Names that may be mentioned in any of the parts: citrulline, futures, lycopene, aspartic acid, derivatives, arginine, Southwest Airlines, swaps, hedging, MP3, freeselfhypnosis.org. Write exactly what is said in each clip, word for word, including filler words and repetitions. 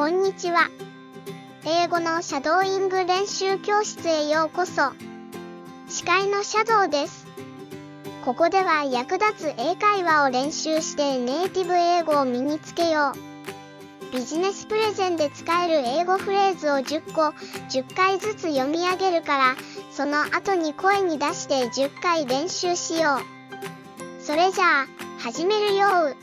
こんにちは。英語のシャドーイング練習教室へようこそ。司会のシャドーです。ここでは役立つ英会話を練習してネイティブ英語を身につけよう。ビジネスプレゼンで使える英語フレーズをじゅっこ、じゅっかいずつ読み上げるから、その後に声に出してじゅっかい練習しよう。それじゃあ、始めるよう。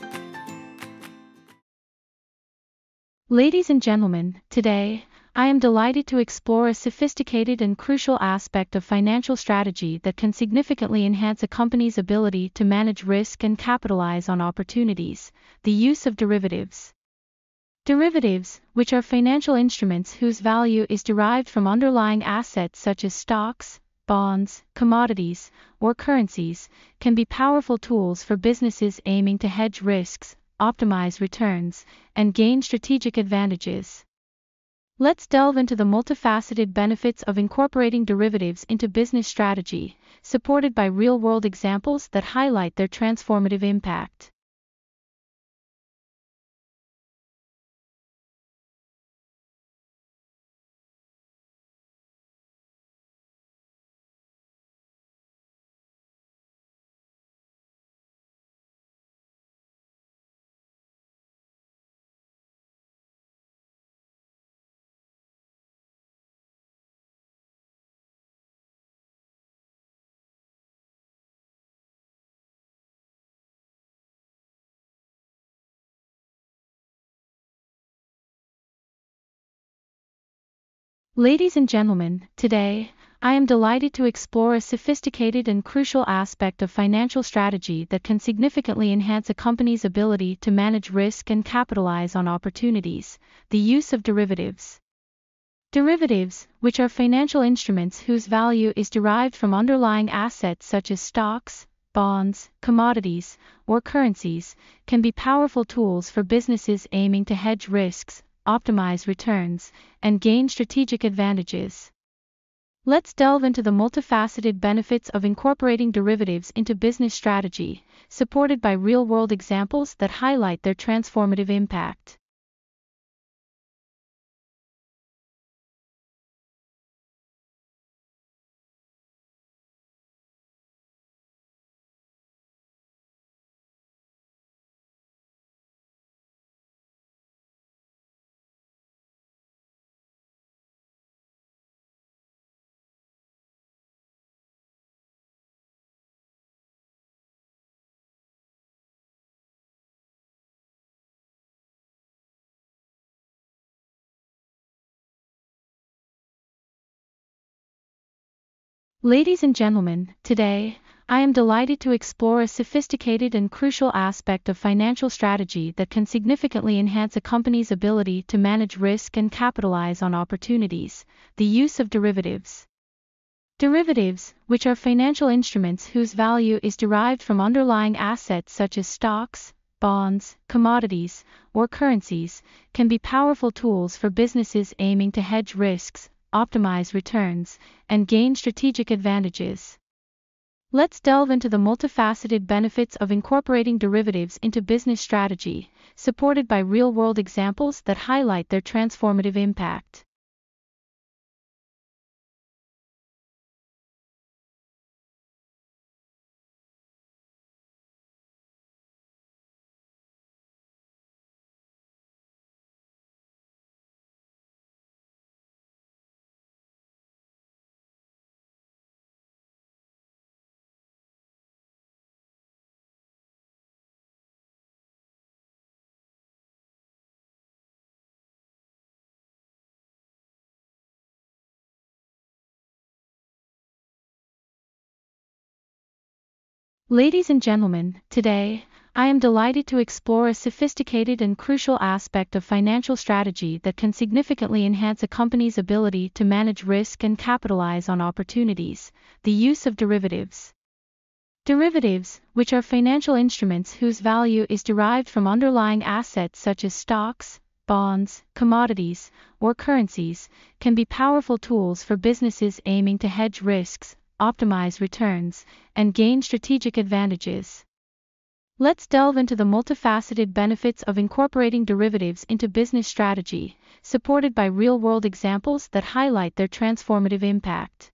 Ladies and gentlemen, today, I am delighted to explore a sophisticated and crucial aspect of financial strategy that can significantly enhance a company's ability to manage risk and capitalize on opportunities, the use of derivatives. Derivatives, which are financial instruments whose value is derived from underlying assets such as stocks, bonds, commodities, or currencies, can be powerful tools for businesses aiming to hedge risks, optimize returns, and gain strategic advantages. Let's delve into the multifaceted benefits of incorporating derivatives into business strategy, supported by real-world examples that highlight their transformative impact. Ladies and gentlemen, today, I am delighted to explore a sophisticated and crucial aspect of financial strategy that can significantly enhance a company's ability to manage risk and capitalize on opportunities, the use of derivatives. Derivatives, which are financial instruments whose value is derived from underlying assets such as stocks, bonds, commodities, or currencies, can be powerful tools for businesses aiming to hedge risks, optimize returns, and gain strategic advantages. Let's delve into the multifaceted benefits of incorporating derivatives into business strategy, supported by real-world examples that highlight their transformative impact. Ladies and gentlemen, today, I am delighted to explore a sophisticated and crucial aspect of financial strategy that can significantly enhance a company's ability to manage risk and capitalize on opportunities, the use of derivatives. Derivatives, which are financial instruments whose value is derived from underlying assets such as stocks, bonds, commodities, or currencies, can be powerful tools for businesses aiming to hedge risks, optimize returns, and gain strategic advantages. Let's delve into the multifaceted benefits of incorporating derivatives into business strategy, supported by real-world examples that highlight their transformative impact. Ladies and gentlemen, today, I am delighted to explore a sophisticated and crucial aspect of financial strategy that can significantly enhance a company's ability to manage risk and capitalize on opportunities, the use of derivatives. Derivatives, which are financial instruments whose value is derived from underlying assets such as stocks, bonds, commodities, or currencies, can be powerful tools for businesses aiming to hedge risks, optimize returns, and gain strategic advantages. Let's delve into the multifaceted benefits of incorporating derivatives into business strategy, supported by real-world examples that highlight their transformative impact.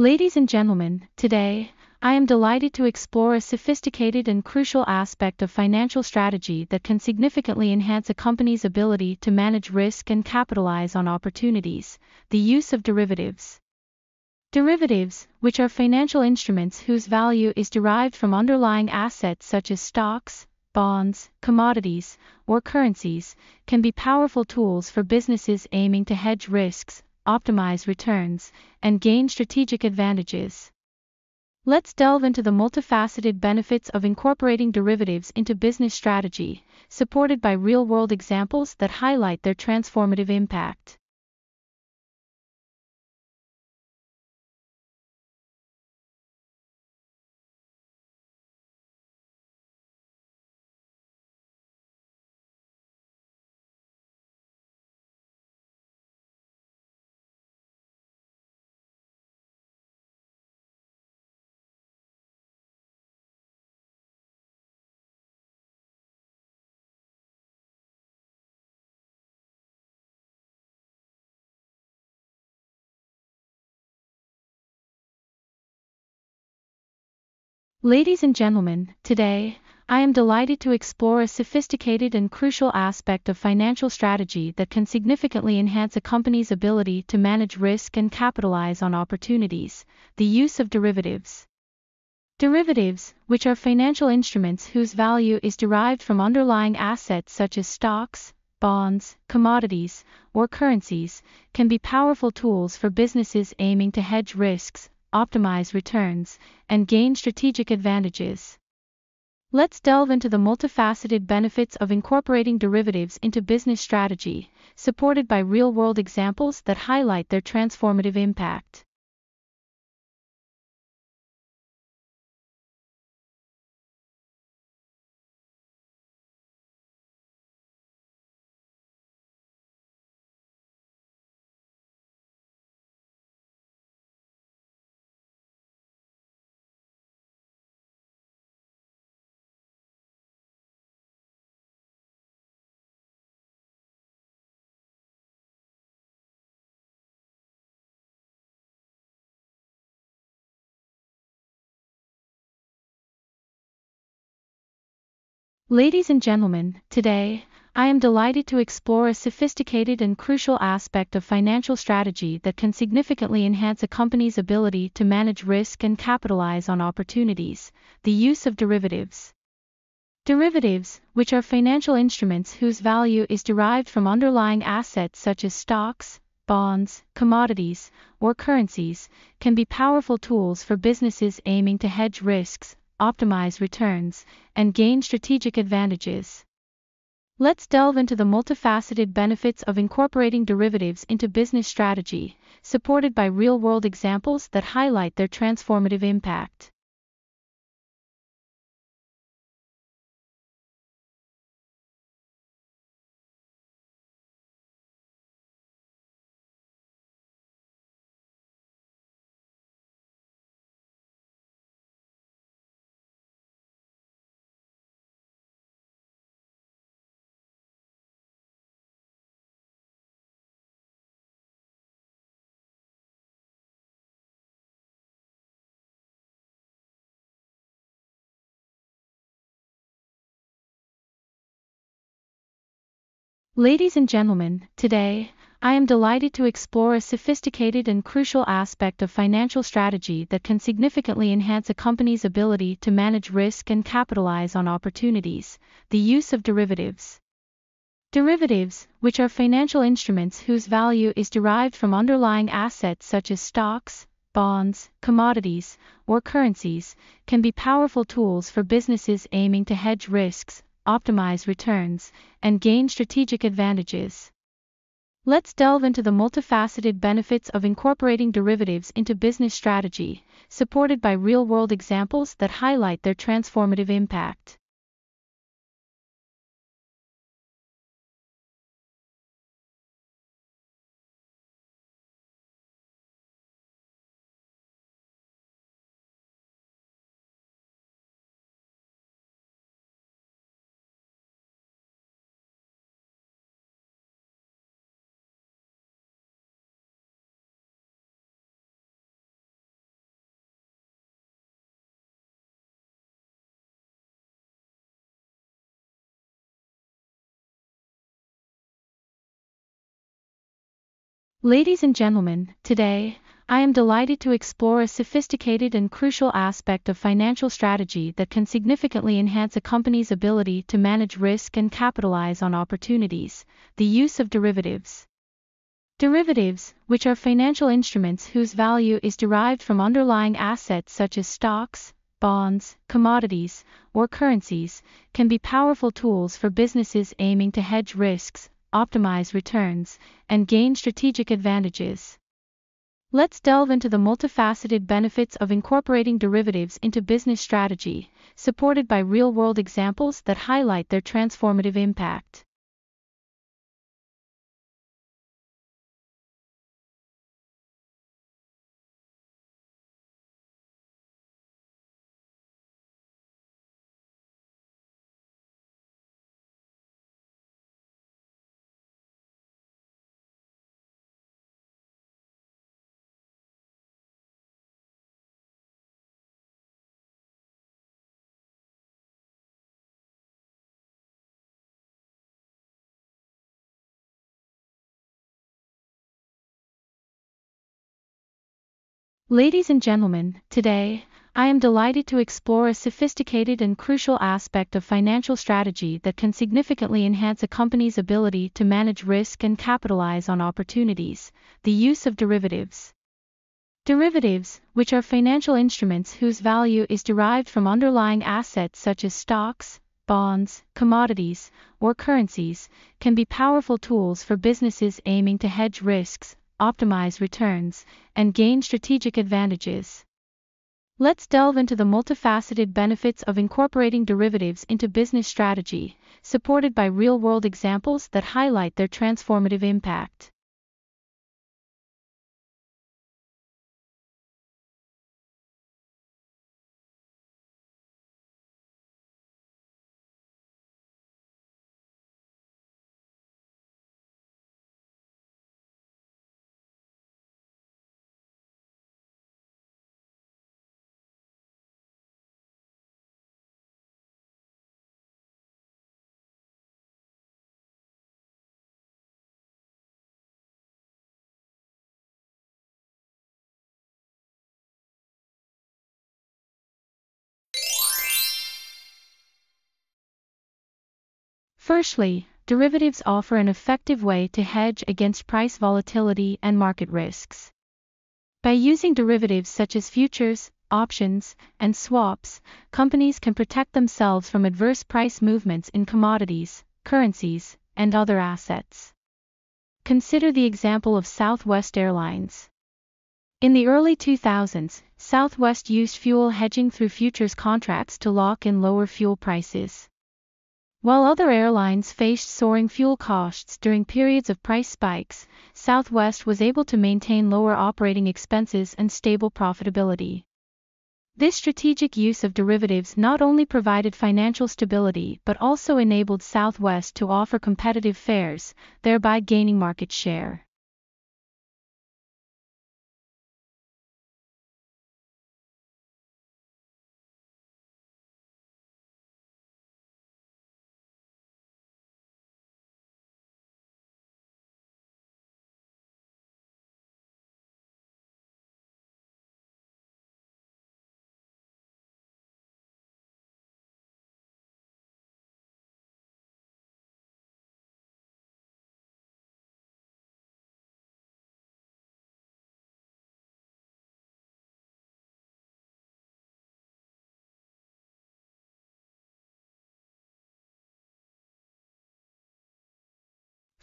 Ladies and gentlemen, today, I am delighted to explore a sophisticated and crucial aspect of financial strategy that can significantly enhance a company's ability to manage risk and capitalize on opportunities: the use of derivatives. Derivatives, which are financial instruments whose value is derived from underlying assets such as stocks, bonds, commodities, or currencies, can be powerful tools for businesses aiming to hedge risks, optimize returns, and gain strategic advantages. Let's delve into the multifaceted benefits of incorporating derivatives into business strategy, supported by real-world examples that highlight their transformative impact. Ladies and gentlemen, today, I am delighted to explore a sophisticated and crucial aspect of financial strategy that can significantly enhance a company's ability to manage risk and capitalize on opportunities: the use of derivatives. Derivatives, which are financial instruments whose value is derived from underlying assets such as stocks, bonds, commodities, or currencies, can be powerful tools for businesses aiming to hedge risks, optimize returns, and gain strategic advantages. Let's delve into the multifaceted benefits of incorporating derivatives into business strategy, supported by real-world examples that highlight their transformative impact. Ladies and gentlemen, today, I am delighted to explore a sophisticated and crucial aspect of financial strategy that can significantly enhance a company's ability to manage risk and capitalize on opportunities: the use of derivatives. Derivatives, which are financial instruments whose value is derived from underlying assets such as stocks, bonds, commodities, or currencies, can be powerful tools for businesses aiming to hedge risks, optimize returns, and gain strategic advantages. Let's delve into the multifaceted benefits of incorporating derivatives into business strategy, supported by real-world examples that highlight their transformative impact. Ladies and gentlemen, today, I am delighted to explore a sophisticated and crucial aspect of financial strategy that can significantly enhance a company's ability to manage risk and capitalize on opportunities: the use of derivatives. Derivatives, which are financial instruments whose value is derived from underlying assets such as stocks, bonds, commodities, or currencies, can be powerful tools for businesses aiming to hedge risks, optimize returns, and gain strategic advantages. Let's delve into the multifaceted benefits of incorporating derivatives into business strategy, supported by real-world examples that highlight their transformative impact. Ladies and gentlemen, today, I am delighted to explore a sophisticated and crucial aspect of financial strategy that can significantly enhance a company's ability to manage risk and capitalize on opportunities: the use of derivatives. Derivatives, which are financial instruments whose value is derived from underlying assets such as stocks, bonds, commodities, or currencies, can be powerful tools for businesses aiming to hedge risks, optimize returns, and gain strategic advantages. Let's delve into the multifaceted benefits of incorporating derivatives into business strategy, supported by real-world examples that highlight their transformative impact. Ladies and gentlemen, today, I am delighted to explore a sophisticated and crucial aspect of financial strategy that can significantly enhance a company's ability to manage risk and capitalize on opportunities: the use of derivatives. Derivatives, which are financial instruments whose value is derived from underlying assets such as stocks, bonds, commodities, or currencies, can be powerful tools for businesses aiming to hedge risks, optimize returns, and gain strategic advantages. Let's delve into the multifaceted benefits of incorporating derivatives into business strategy, supported by real-world examples that highlight their transformative impact. Firstly, derivatives offer an effective way to hedge against price volatility and market risks. By using derivatives such as futures, options, and swaps, companies can protect themselves from adverse price movements in commodities, currencies, and other assets. Consider the example of Southwest Airlines. In the early two thousands, Southwest used fuel hedging through futures contracts to lock in lower fuel prices. While other airlines faced soaring fuel costs during periods of price spikes, Southwest was able to maintain lower operating expenses and stable profitability. This strategic use of derivatives not only provided financial stability but also enabled Southwest to offer competitive fares, thereby gaining market share.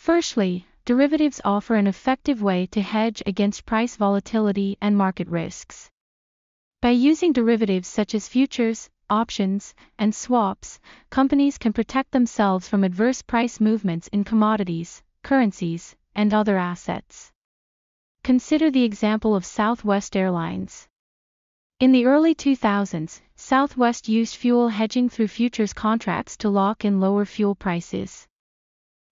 Firstly, derivatives offer an effective way to hedge against price volatility and market risks. By using derivatives such as futures, options, and swaps, companies can protect themselves from adverse price movements in commodities, currencies, and other assets. Consider the example of Southwest Airlines. In the early two thousands, Southwest used fuel hedging through futures contracts to lock in lower fuel prices.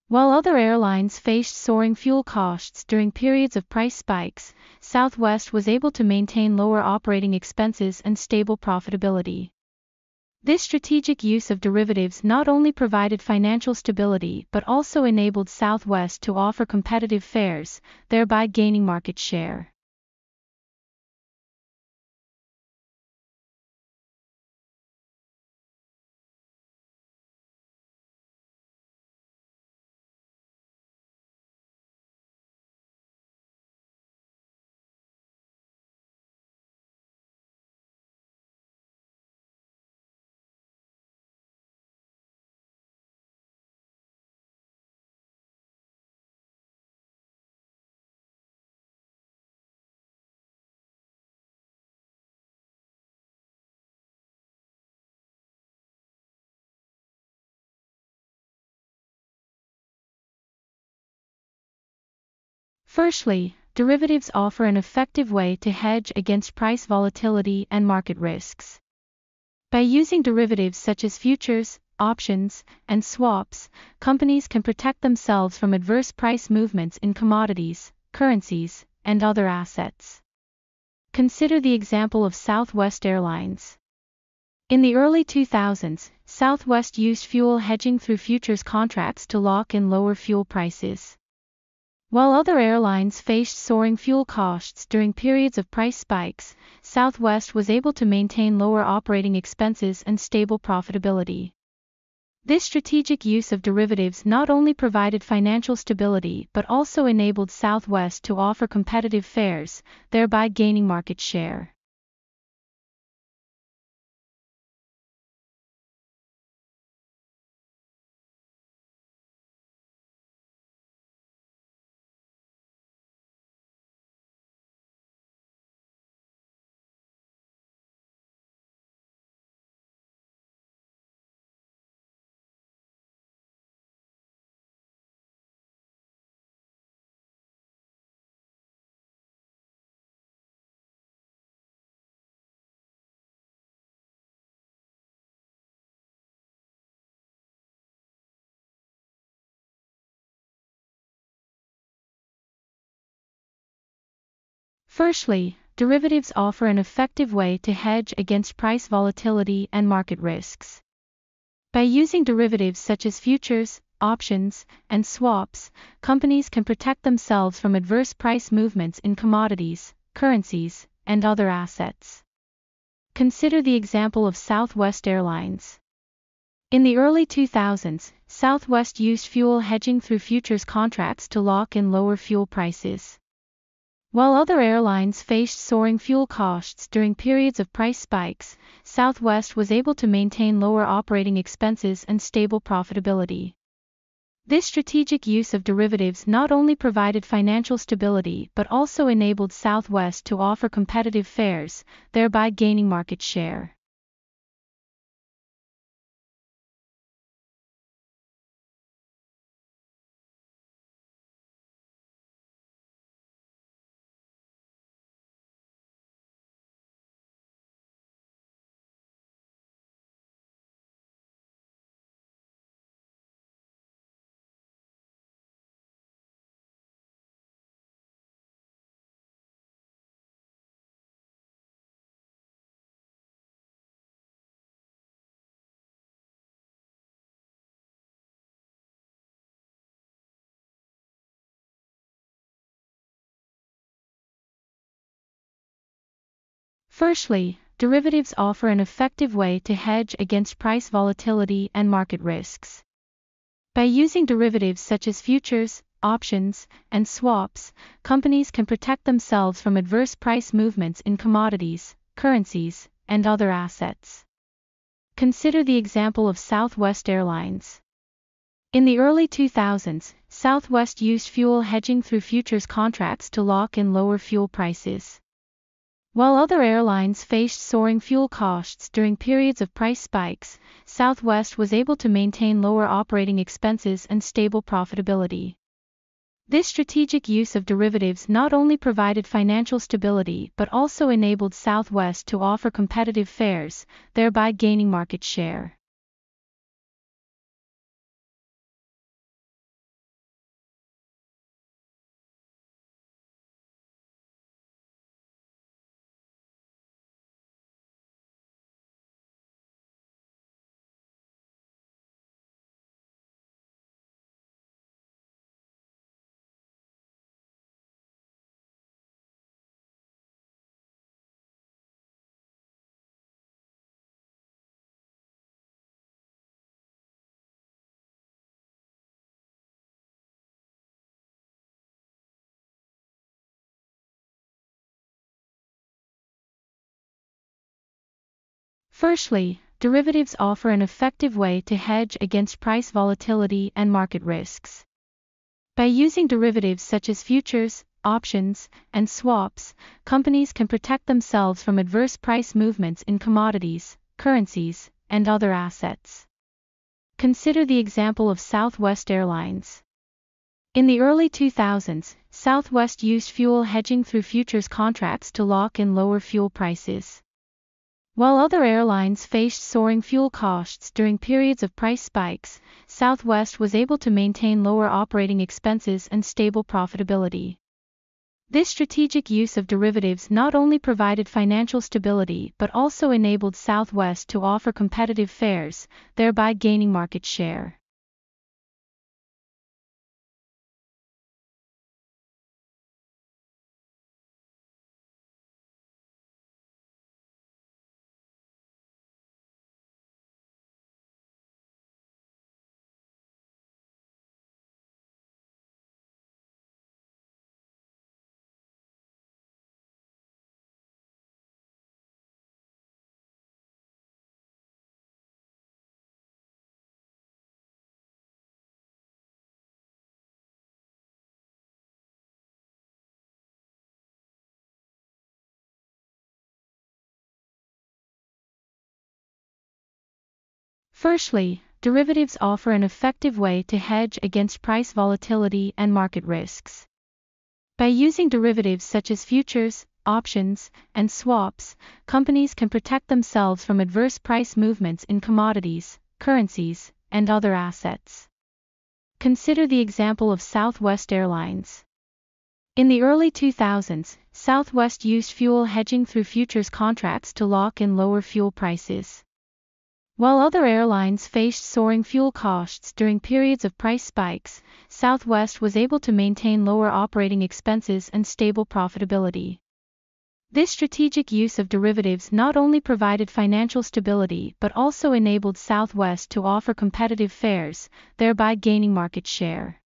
While other airlines faced soaring fuel costs during periods of price spikes, Southwest was able to maintain lower operating expenses and stable profitability. This strategic use of derivatives not only provided financial stability but also enabled Southwest to offer competitive fares, thereby gaining market share. Firstly, derivatives offer an effective way to hedge against price volatility and market risks. By using derivatives such as futures, options, and swaps, companies can protect themselves from adverse price movements in commodities, currencies, and other assets. Consider the example of Southwest Airlines. In the early two thousands, Southwest used fuel hedging through futures contracts to lock in lower fuel prices. While other airlines faced soaring fuel costs during periods of price spikes, Southwest was able to maintain lower operating expenses and stable profitability. This strategic use of derivatives not only provided financial stability but also enabled Southwest to offer competitive fares, thereby gaining market share. Firstly, derivatives offer an effective way to hedge against price volatility and market risks. By using derivatives such as futures, options, and swaps, companies can protect themselves from adverse price movements in commodities, currencies, and other assets. Consider the example of Southwest Airlines. In the early two thousands, Southwest used fuel hedging through futures contracts to lock in lower fuel prices. While other airlines faced soaring fuel costs during periods of price spikes, Southwest was able to maintain lower operating expenses and stable profitability. This strategic use of derivatives not only provided financial stability but also enabled Southwest to offer competitive fares, thereby gaining market share. Firstly, derivatives offer an effective way to hedge against price volatility and market risks. By using derivatives such as futures, options, and swaps, companies can protect themselves from adverse price movements in commodities, currencies, and other assets. Consider the example of Southwest Airlines. In the early two thousands, Southwest used fuel hedging through futures contracts to lock in lower fuel prices. While other airlines faced soaring fuel costs during periods of price spikes, Southwest was able to maintain lower operating expenses and stable profitability. This strategic use of derivatives not only provided financial stability but also enabled Southwest to offer competitive fares, thereby gaining market share. Firstly, derivatives offer an effective way to hedge against price volatility and market risks. By using derivatives such as futures, options, and swaps, companies can protect themselves from adverse price movements in commodities, currencies, and other assets. Consider the example of Southwest Airlines. In the early two thousands, Southwest used fuel hedging through futures contracts to lock in lower fuel prices. While other airlines faced soaring fuel costs during periods of price spikes, Southwest was able to maintain lower operating expenses and stable profitability. This strategic use of derivatives not only provided financial stability but also enabled Southwest to offer competitive fares, thereby gaining market share. Firstly, derivatives offer an effective way to hedge against price volatility and market risks. By using derivatives such as futures, options, and swaps, companies can protect themselves from adverse price movements in commodities, currencies, and other assets. Consider the example of Southwest Airlines. In the early two thousands, Southwest used fuel hedging through futures contracts to lock in lower fuel prices. While other airlines faced soaring fuel costs during periods of price spikes, Southwest was able to maintain lower operating expenses and stable profitability. This strategic use of derivatives not only provided financial stability but also enabled Southwest to offer competitive fares, thereby gaining market share.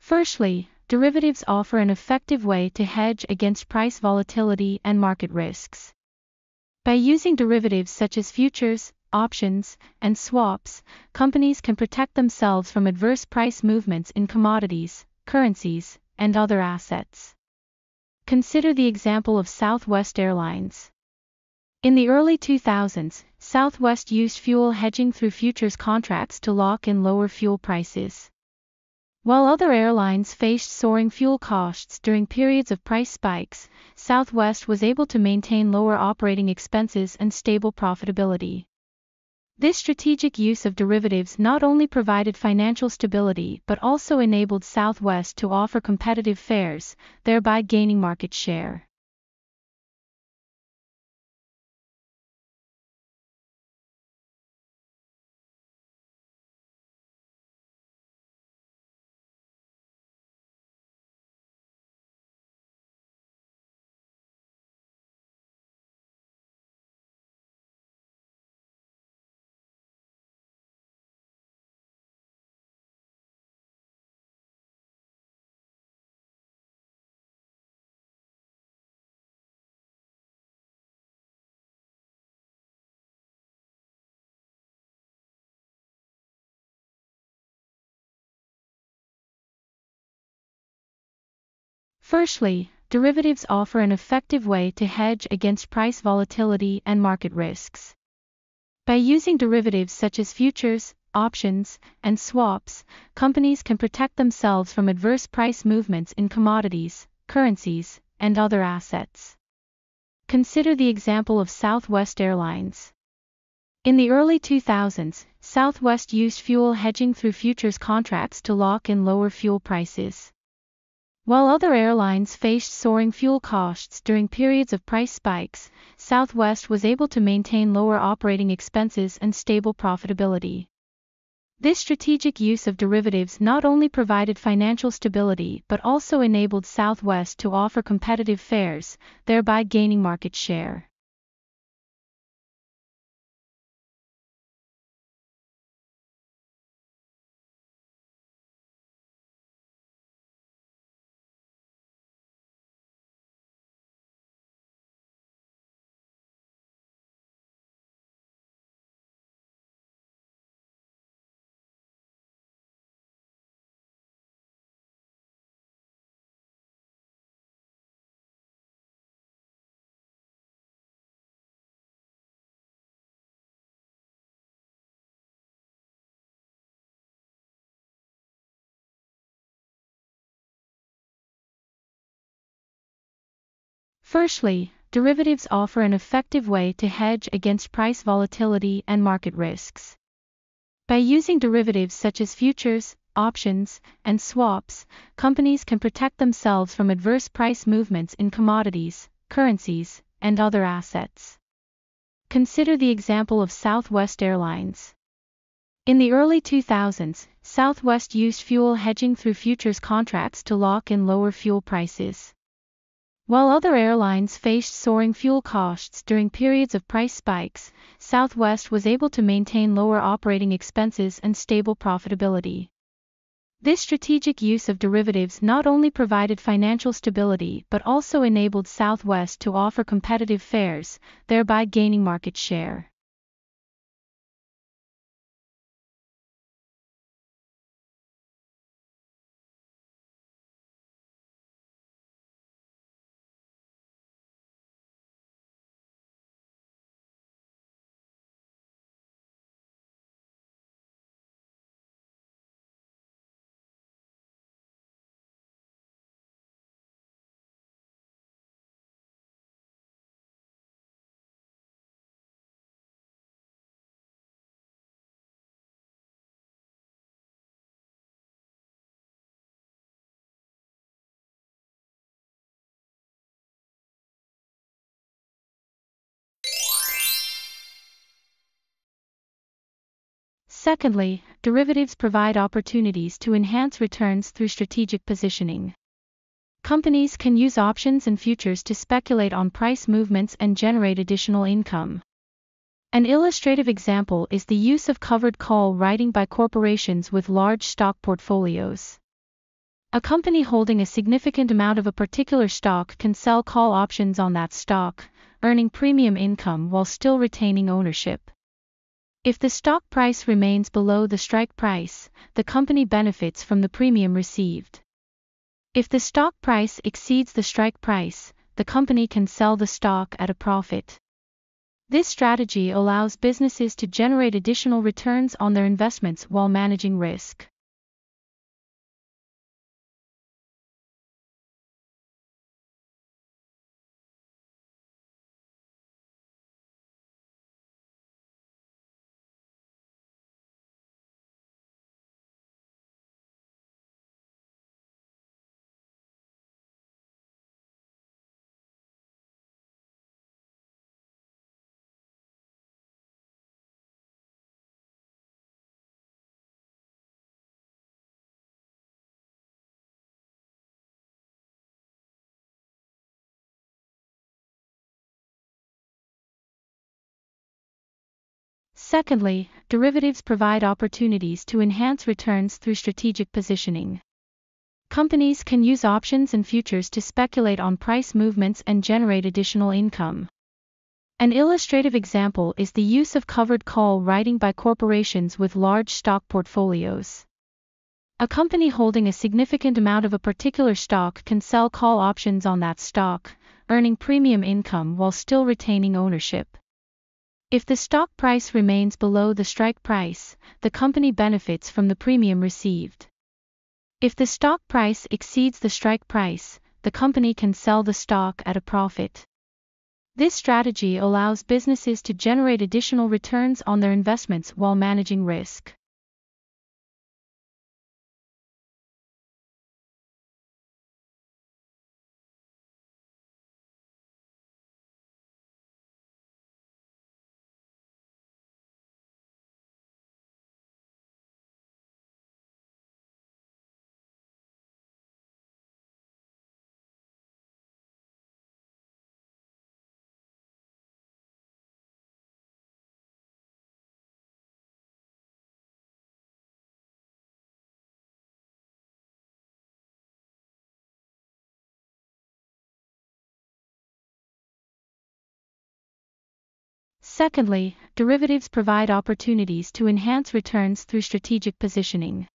Firstly, derivatives offer an effective way to hedge against price volatility and market risks. By using derivatives such as futures, options, and swaps, companies can protect themselves from adverse price movements in commodities, currencies, and other assets. Consider the example of Southwest Airlines. In the early two thousands, Southwest used fuel hedging through futures contracts to lock in lower fuel prices. While other airlines faced soaring fuel costs during periods of price spikes, Southwest was able to maintain lower operating expenses and stable profitability. This strategic use of derivatives not only provided financial stability but also enabled Southwest to offer competitive fares, thereby gaining market share. Firstly, derivatives offer an effective way to hedge against price volatility and market risks. By using derivatives such as futures, options, and swaps, companies can protect themselves from adverse price movements in commodities, currencies, and other assets. Consider the example of Southwest Airlines. In the early two thousands, Southwest used fuel hedging through futures contracts to lock in lower fuel prices. While other airlines faced soaring fuel costs during periods of price spikes, Southwest was able to maintain lower operating expenses and stable profitability. This strategic use of derivatives not only provided financial stability but also enabled Southwest to offer competitive fares, thereby gaining market share. Firstly, derivatives offer an effective way to hedge against price volatility and market risks. By using derivatives such as futures, options, and swaps, companies can protect themselves from adverse price movements in commodities, currencies, and other assets. Consider the example of Southwest Airlines. In the early two thousands, Southwest used fuel hedging through futures contracts to lock in lower fuel prices. While other airlines faced soaring fuel costs during periods of price spikes, Southwest was able to maintain lower operating expenses and stable profitability. This strategic use of derivatives not only provided financial stability but also enabled Southwest to offer competitive fares, thereby gaining market share. Secondly, derivatives provide opportunities to enhance returns through strategic positioning. Companies can use options and futures to speculate on price movements and generate additional income. An illustrative example is the use of covered call writing by corporations with large stock portfolios. A company holding a significant amount of a particular stock can sell call options on that stock, earning premium income while still retaining ownership. If the stock price remains below the strike price, the company benefits from the premium received. If the stock price exceeds the strike price, the company can sell the stock at a profit. This strategy allows businesses to generate additional returns on their investments while managing risk. Secondly, derivatives provide opportunities to enhance returns through strategic positioning. Companies can use options and futures to speculate on price movements and generate additional income. An illustrative example is the use of covered call writing by corporations with large stock portfolios. A company holding a significant amount of a particular stock can sell call options on that stock, earning premium income while still retaining ownership. If the stock price remains below the strike price, the company benefits from the premium received. If the stock price exceeds the strike price, the company can sell the stock at a profit. This strategy allows businesses to generate additional returns on their investments while managing risk. Secondly, derivatives provide opportunities to enhance returns through strategic positioning.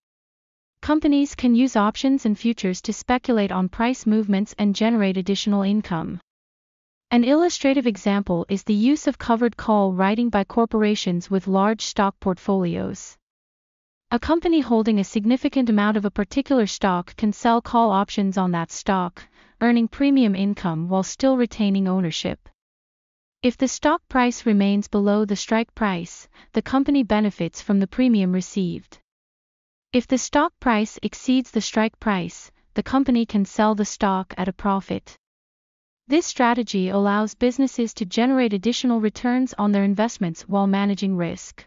Companies can use options and futures to speculate on price movements and generate additional income. An illustrative example is the use of covered call writing by corporations with large stock portfolios. A company holding a significant amount of a particular stock can sell call options on that stock, earning premium income while still retaining ownership. If the stock price remains below the strike price, the company benefits from the premium received. If the stock price exceeds the strike price, the company can sell the stock at a profit. This strategy allows businesses to generate additional returns on their investments while managing risk.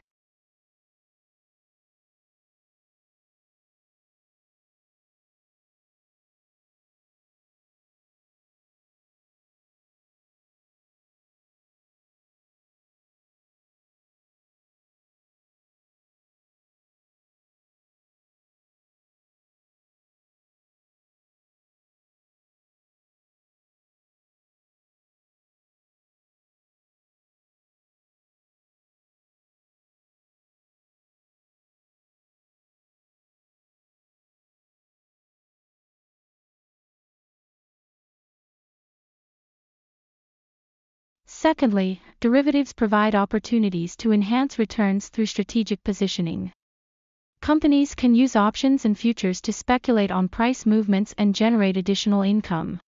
Secondly, derivatives provide opportunities to enhance returns through strategic positioning. Companies can use options and futures to speculate on price movements and generate additional income.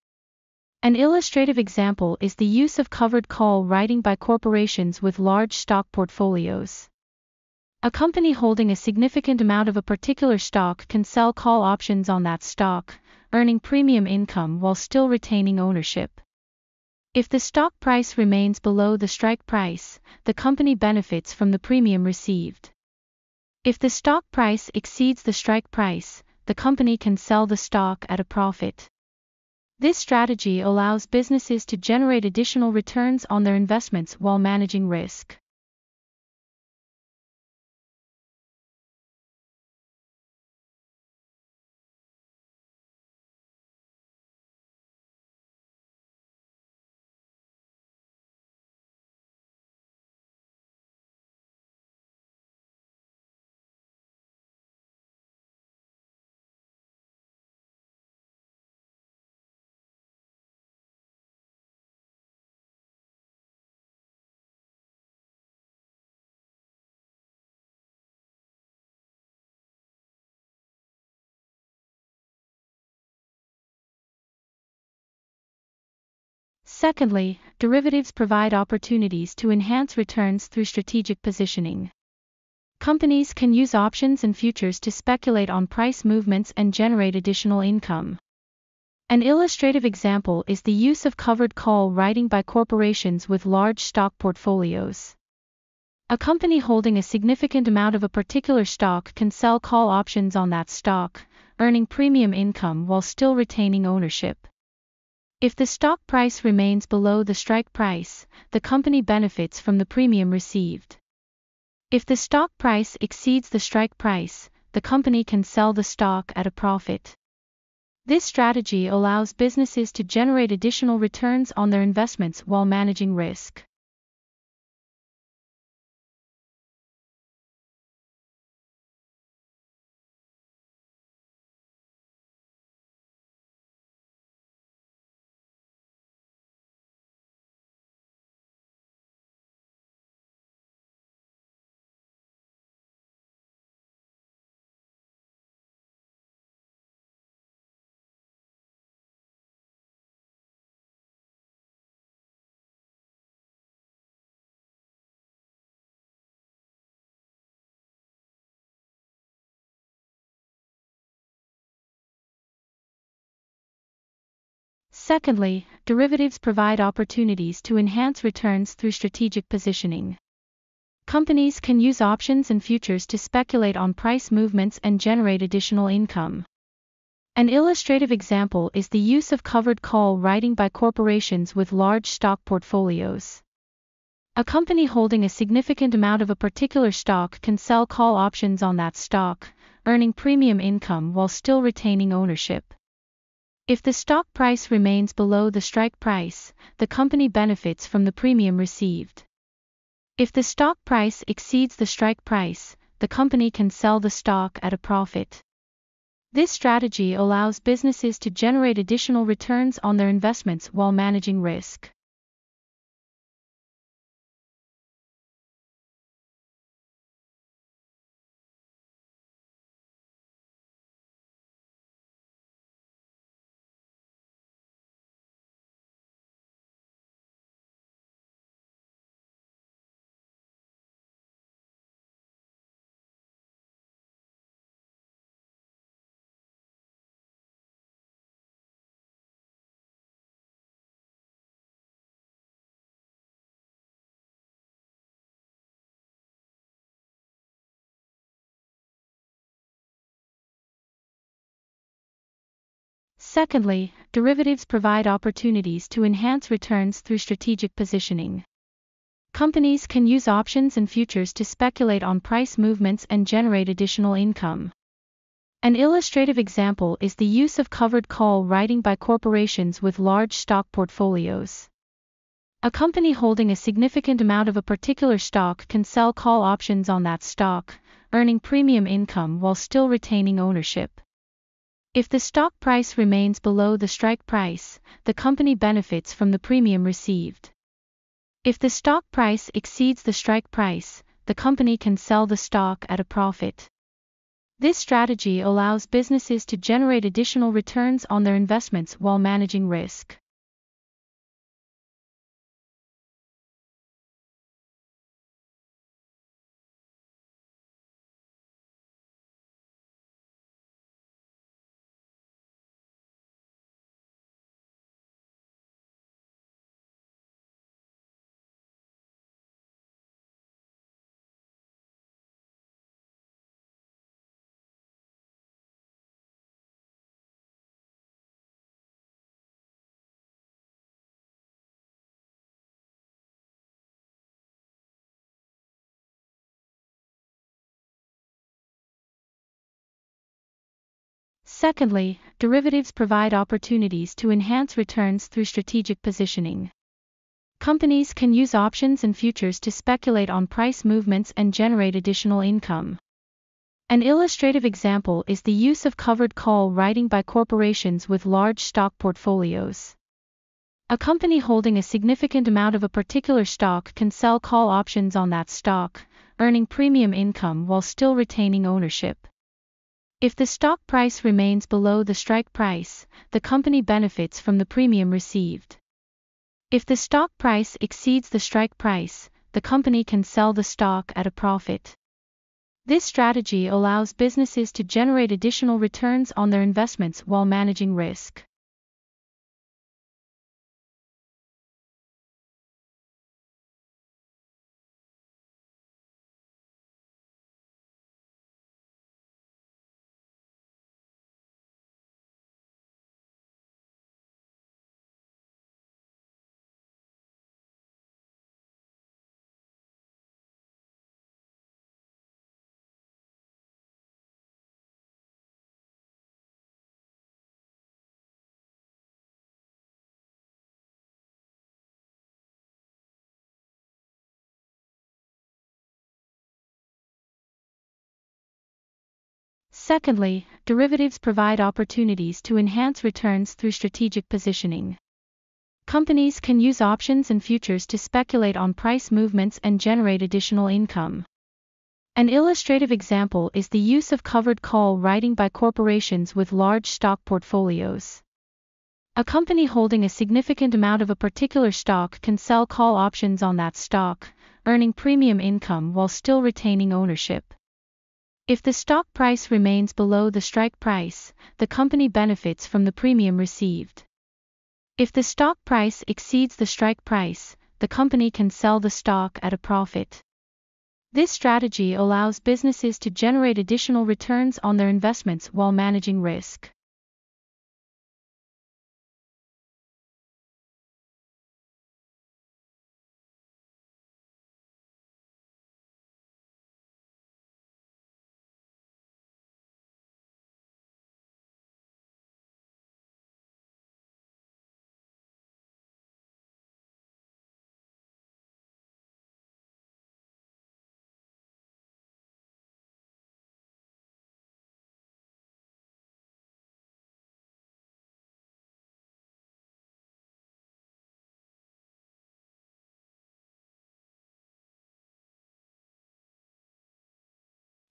An illustrative example is the use of covered call writing by corporations with large stock portfolios. A company holding a significant amount of a particular stock can sell call options on that stock, earning premium income while still retaining ownership. If the stock price remains below the strike price, the company benefits from the premium received. If the stock price exceeds the strike price, the company can sell the stock at a profit. This strategy allows businesses to generate additional returns on their investments while managing risk. Secondly, derivatives provide opportunities to enhance returns through strategic positioning. Companies can use options and futures to speculate on price movements and generate additional income. An illustrative example is the use of covered call writing by corporations with large stock portfolios. A company holding a significant amount of a particular stock can sell call options on that stock, earning premium income while still retaining ownership. If the stock price remains below the strike price, the company benefits from the premium received. If the stock price exceeds the strike price, the company can sell the stock at a profit. This strategy allows businesses to generate additional returns on their investments while managing risk. Secondly, derivatives provide opportunities to enhance returns through strategic positioning. Companies can use options and futures to speculate on price movements and generate additional income. An illustrative example is the use of covered call writing by corporations with large stock portfolios. A company holding a significant amount of a particular stock can sell call options on that stock, earning premium income while still retaining ownership. If the stock price remains below the strike price, the company benefits from the premium received. If the stock price exceeds the strike price, the company can sell the stock at a profit. This strategy allows businesses to generate additional returns on their investments while managing risk. Secondly, derivatives provide opportunities to enhance returns through strategic positioning. Companies can use options and futures to speculate on price movements and generate additional income. An illustrative example is the use of covered call writing by corporations with large stock portfolios. A company holding a significant amount of a particular stock can sell call options on that stock, earning premium income while still retaining ownership. If the stock price remains below the strike price, the company benefits from the premium received. If the stock price exceeds the strike price, the company can sell the stock at a profit. This strategy allows businesses to generate additional returns on their investments while managing risk. Secondly, derivatives provide opportunities to enhance returns through strategic positioning. Companies can use options and futures to speculate on price movements and generate additional income. An illustrative example is the use of covered call writing by corporations with large stock portfolios. A company holding a significant amount of a particular stock can sell call options on that stock, earning premium income while still retaining ownership. If the stock price remains below the strike price, the company benefits from the premium received. If the stock price exceeds the strike price, the company can sell the stock at a profit. This strategy allows businesses to generate additional returns on their investments while managing risk. Secondly, derivatives provide opportunities to enhance returns through strategic positioning. Companies can use options and futures to speculate on price movements and generate additional income. An illustrative example is the use of covered call writing by corporations with large stock portfolios. A company holding a significant amount of a particular stock can sell call options on that stock, earning premium income while still retaining ownership. If the stock price remains below the strike price, the company benefits from the premium received. If the stock price exceeds the strike price, the company can sell the stock at a profit. This strategy allows businesses to generate additional returns on their investments while managing risk.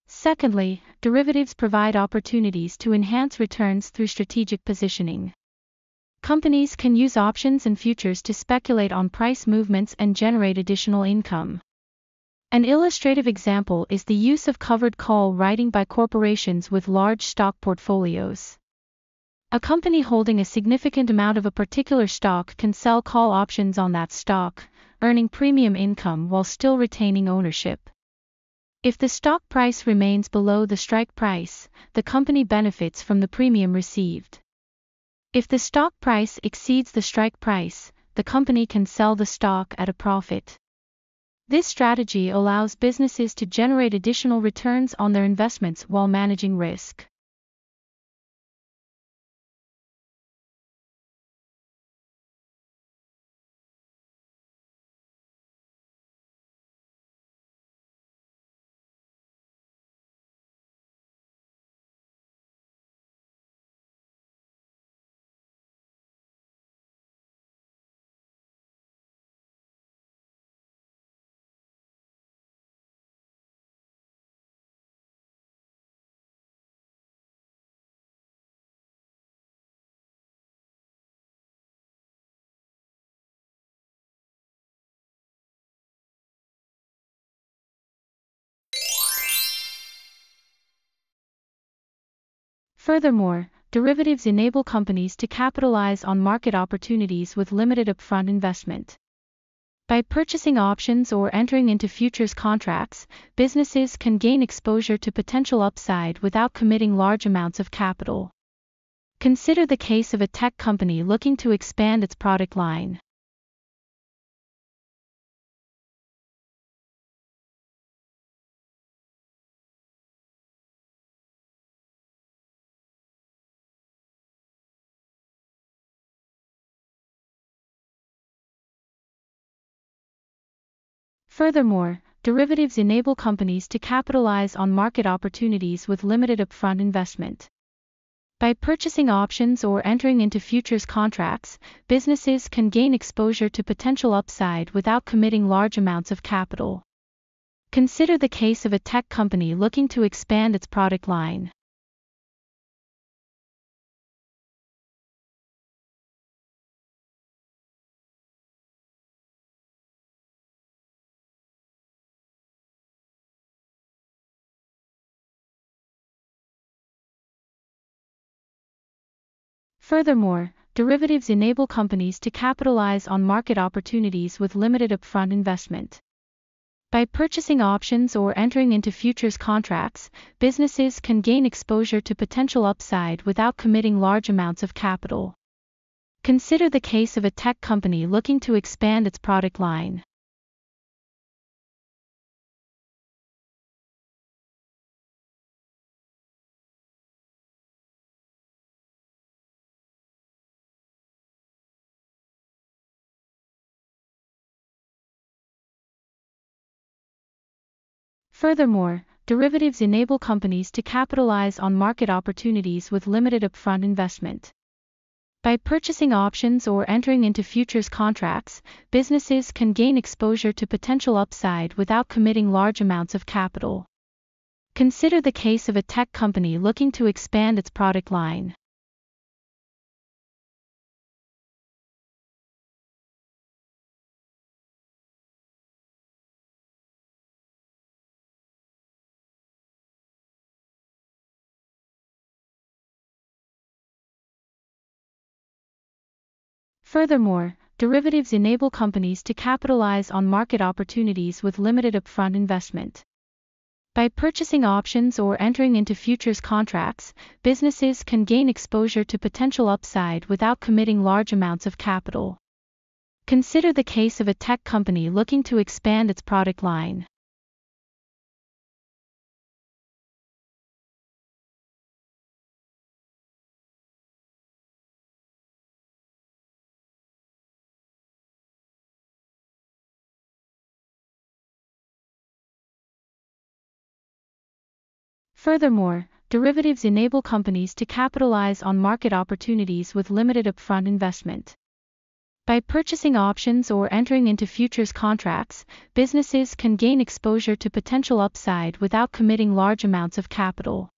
Secondly, derivatives provide opportunities to enhance returns through strategic positioning. Companies can use options and futures to speculate on price movements and generate additional income. An illustrative example is the use of covered call writing by corporations with large stock portfolios. A company holding a significant amount of a particular stock can sell call options on that stock, earning premium income while still retaining ownership. If the stock price remains below the strike price, the company benefits from the premium received. If the stock price exceeds the strike price, the company can sell the stock at a profit. This strategy allows businesses to generate additional returns on their investments while managing risk. Furthermore, derivatives enable companies to capitalize on market opportunities with limited upfront investment. By purchasing options or entering into futures contracts, businesses can gain exposure to potential upside without committing large amounts of capital. Consider the case of a tech company looking to expand its product line. Furthermore, derivatives enable companies to capitalize on market opportunities with limited upfront investment. By purchasing options or entering into futures contracts, businesses can gain exposure to potential upside without committing large amounts of capital. Consider the case of a tech company looking to expand its product line. Furthermore, derivatives enable companies to capitalize on market opportunities with limited upfront investment. By purchasing options or entering into futures contracts, businesses can gain exposure to potential upside without committing large amounts of capital. Consider the case of a tech company looking to expand its product line. Furthermore, derivatives enable companies to capitalize on market opportunities with limited upfront investment. By purchasing options or entering into futures contracts, businesses can gain exposure to potential upside without committing large amounts of capital. Consider the case of a tech company looking to expand its product line. Furthermore, derivatives enable companies to capitalize on market opportunities with limited upfront investment. By purchasing options or entering into futures contracts, businesses can gain exposure to potential upside without committing large amounts of capital. Consider the case of a tech company looking to expand its product line. Furthermore, derivatives enable companies to capitalize on market opportunities with limited upfront investment. By purchasing options or entering into futures contracts, businesses can gain exposure to potential upside without committing large amounts of capital.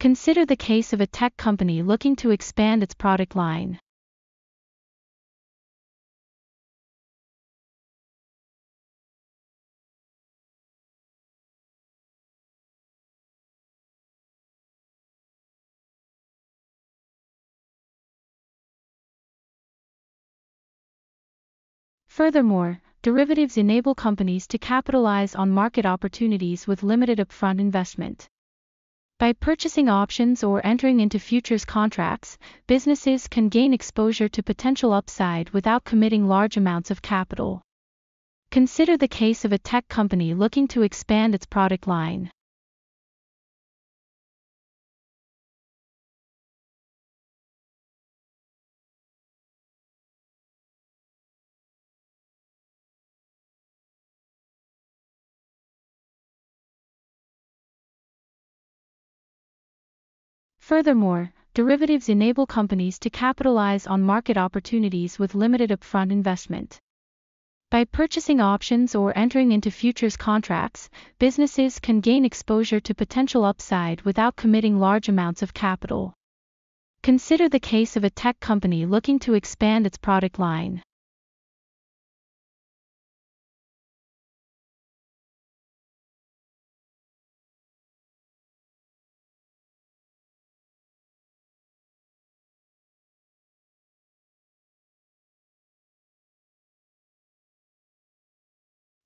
Consider the case of a tech company looking to expand its product line. Furthermore, derivatives enable companies to capitalize on market opportunities with limited upfront investment. By purchasing options or entering into futures contracts, businesses can gain exposure to potential upside without committing large amounts of capital. Consider the case of a tech company looking to expand its product line. Furthermore, derivatives enable companies to capitalize on market opportunities with limited upfront investment. By purchasing options or entering into futures contracts, businesses can gain exposure to potential upside without committing large amounts of capital. Consider the case of a tech company looking to expand its product line.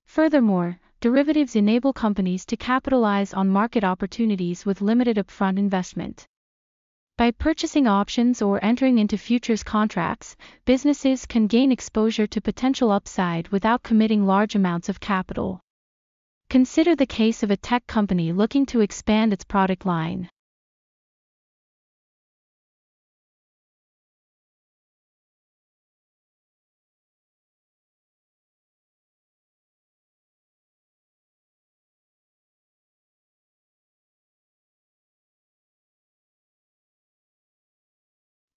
Furthermore, derivatives enable companies to capitalize on market opportunities with limited upfront investment. By purchasing options or entering into futures contracts, businesses can gain exposure to potential upside without committing large amounts of capital. Consider the case of a tech company looking to expand its product line.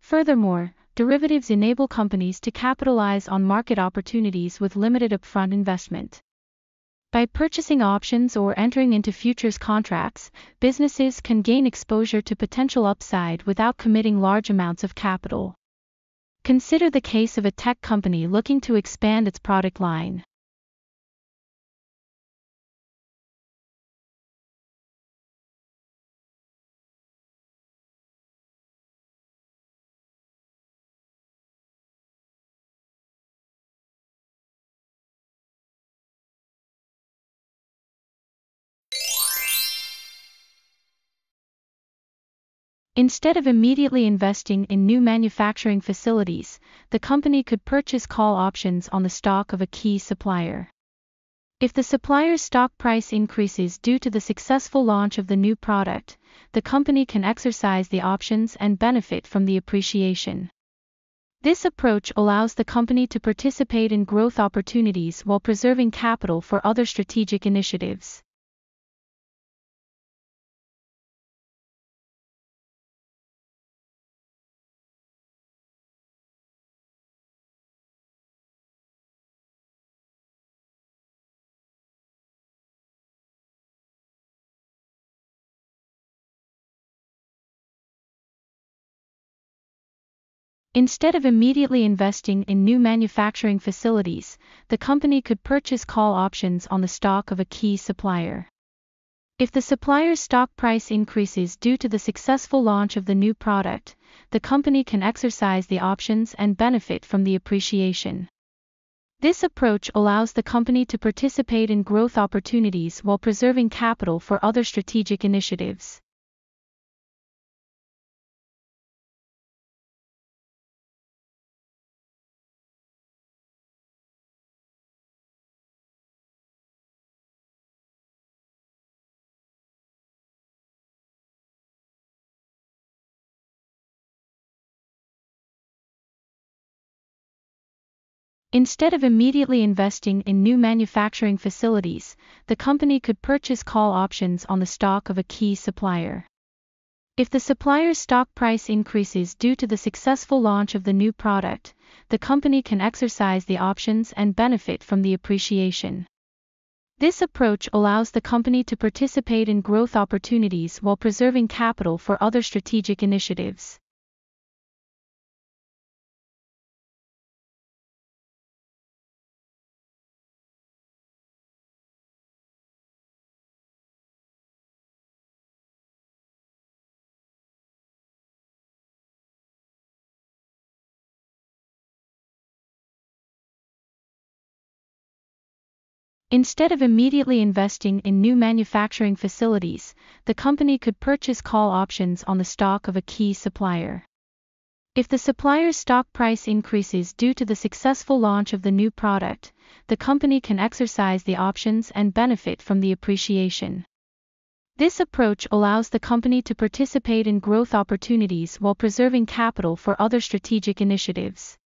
Furthermore, derivatives enable companies to capitalize on market opportunities with limited upfront investment. By purchasing options or entering into futures contracts, businesses can gain exposure to potential upside without committing large amounts of capital. Consider the case of a tech company looking to expand its product line. Instead of immediately investing in new manufacturing facilities, the company could purchase call options on the stock of a key supplier. If the supplier's stock price increases due to the successful launch of the new product, the company can exercise the options and benefit from the appreciation. This approach allows the company to participate in growth opportunities while preserving capital for other strategic initiatives. Instead of immediately investing in new manufacturing facilities, the company could purchase call options on the stock of a key supplier. If the supplier's stock price increases due to the successful launch of the new product, the company can exercise the options and benefit from the appreciation. This approach allows the company to participate in growth opportunities while preserving capital for other strategic initiatives. Instead of immediately investing in new manufacturing facilities, the company could purchase call options on the stock of a key supplier. If the supplier's stock price increases due to the successful launch of the new product, the company can exercise the options and benefit from the appreciation. This approach allows the company to participate in growth opportunities while preserving capital for other strategic initiatives. Instead of immediately investing in new manufacturing facilities, the company could purchase call options on the stock of a key supplier. If the supplier's stock price increases due to the successful launch of the new product, the company can exercise the options and benefit from the appreciation. This approach allows the company to participate in growth opportunities while preserving capital for other strategic initiatives.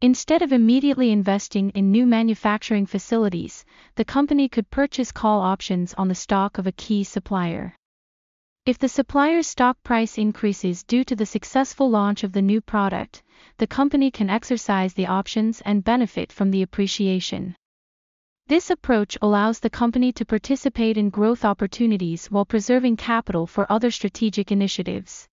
Instead of immediately investing in new manufacturing facilities, the company could purchase call options on the stock of a key supplier. If the supplier's stock price increases due to the successful launch of the new product, the company can exercise the options and benefit from the appreciation. This approach allows the company to participate in growth opportunities while preserving capital for other strategic initiatives.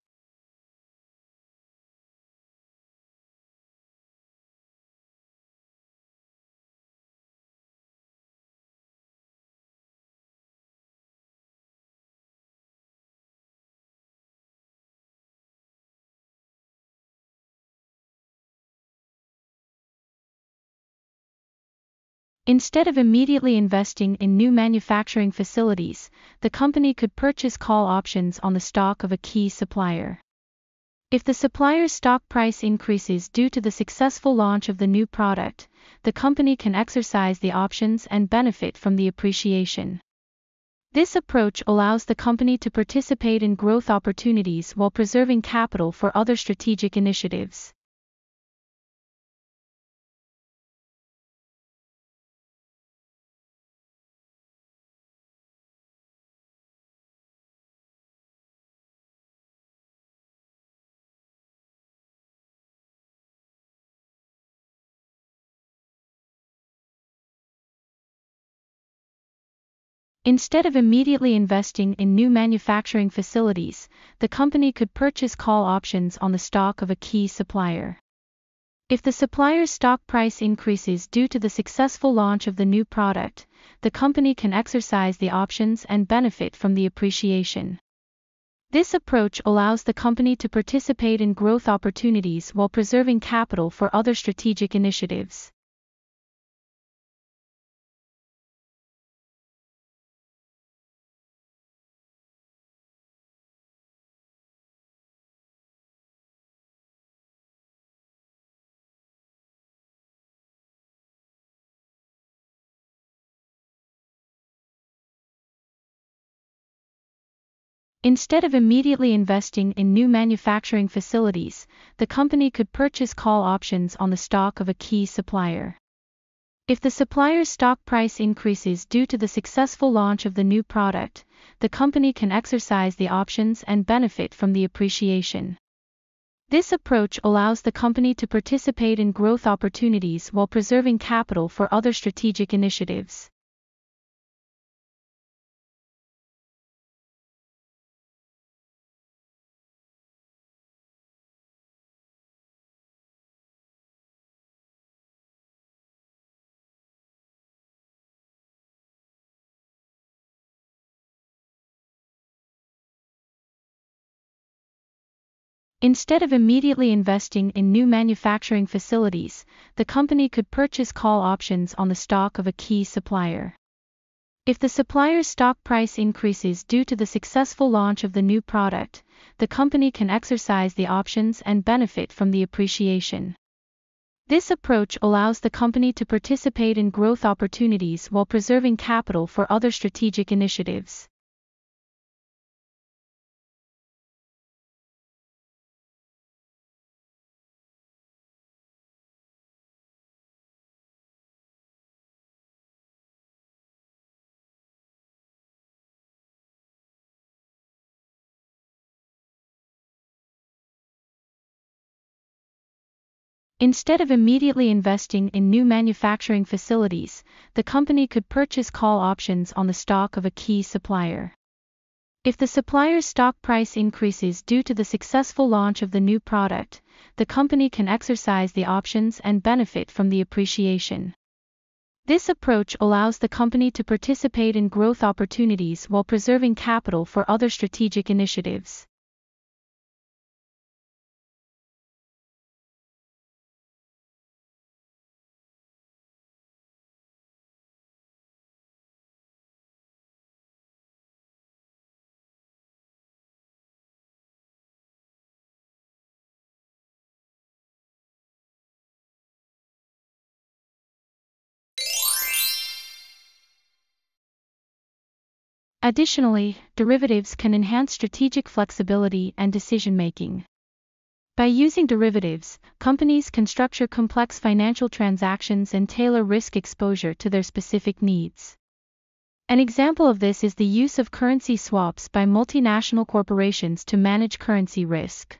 Instead of immediately investing in new manufacturing facilities, the company could purchase call options on the stock of a key supplier. If the supplier's stock price increases due to the successful launch of the new product, the company can exercise the options and benefit from the appreciation. This approach allows the company to participate in growth opportunities while preserving capital for other strategic initiatives. Instead of immediately investing in new manufacturing facilities, the company could purchase call options on the stock of a key supplier. If the supplier's stock price increases due to the successful launch of the new product, the company can exercise the options and benefit from the appreciation. This approach allows the company to participate in growth opportunities while preserving capital for other strategic initiatives. Instead of immediately investing in new manufacturing facilities, the company could purchase call options on the stock of a key supplier. If the supplier's stock price increases due to the successful launch of the new product, the company can exercise the options and benefit from the appreciation. This approach allows the company to participate in growth opportunities while preserving capital for other strategic initiatives. Instead of immediately investing in new manufacturing facilities, the company could purchase call options on the stock of a key supplier. If the supplier's stock price increases due to the successful launch of the new product, the company can exercise the options and benefit from the appreciation. This approach allows the company to participate in growth opportunities while preserving capital for other strategic initiatives. Instead of immediately investing in new manufacturing facilities, the company could purchase call options on the stock of a key supplier. If the supplier's stock price increases due to the successful launch of the new product, the company can exercise the options and benefit from the appreciation. This approach allows the company to participate in growth opportunities while preserving capital for other strategic initiatives. Additionally, derivatives can enhance strategic flexibility and decision-making. By using derivatives, companies can structure complex financial transactions and tailor risk exposure to their specific needs. An example of this is the use of currency swaps by multinational corporations to manage currency risk.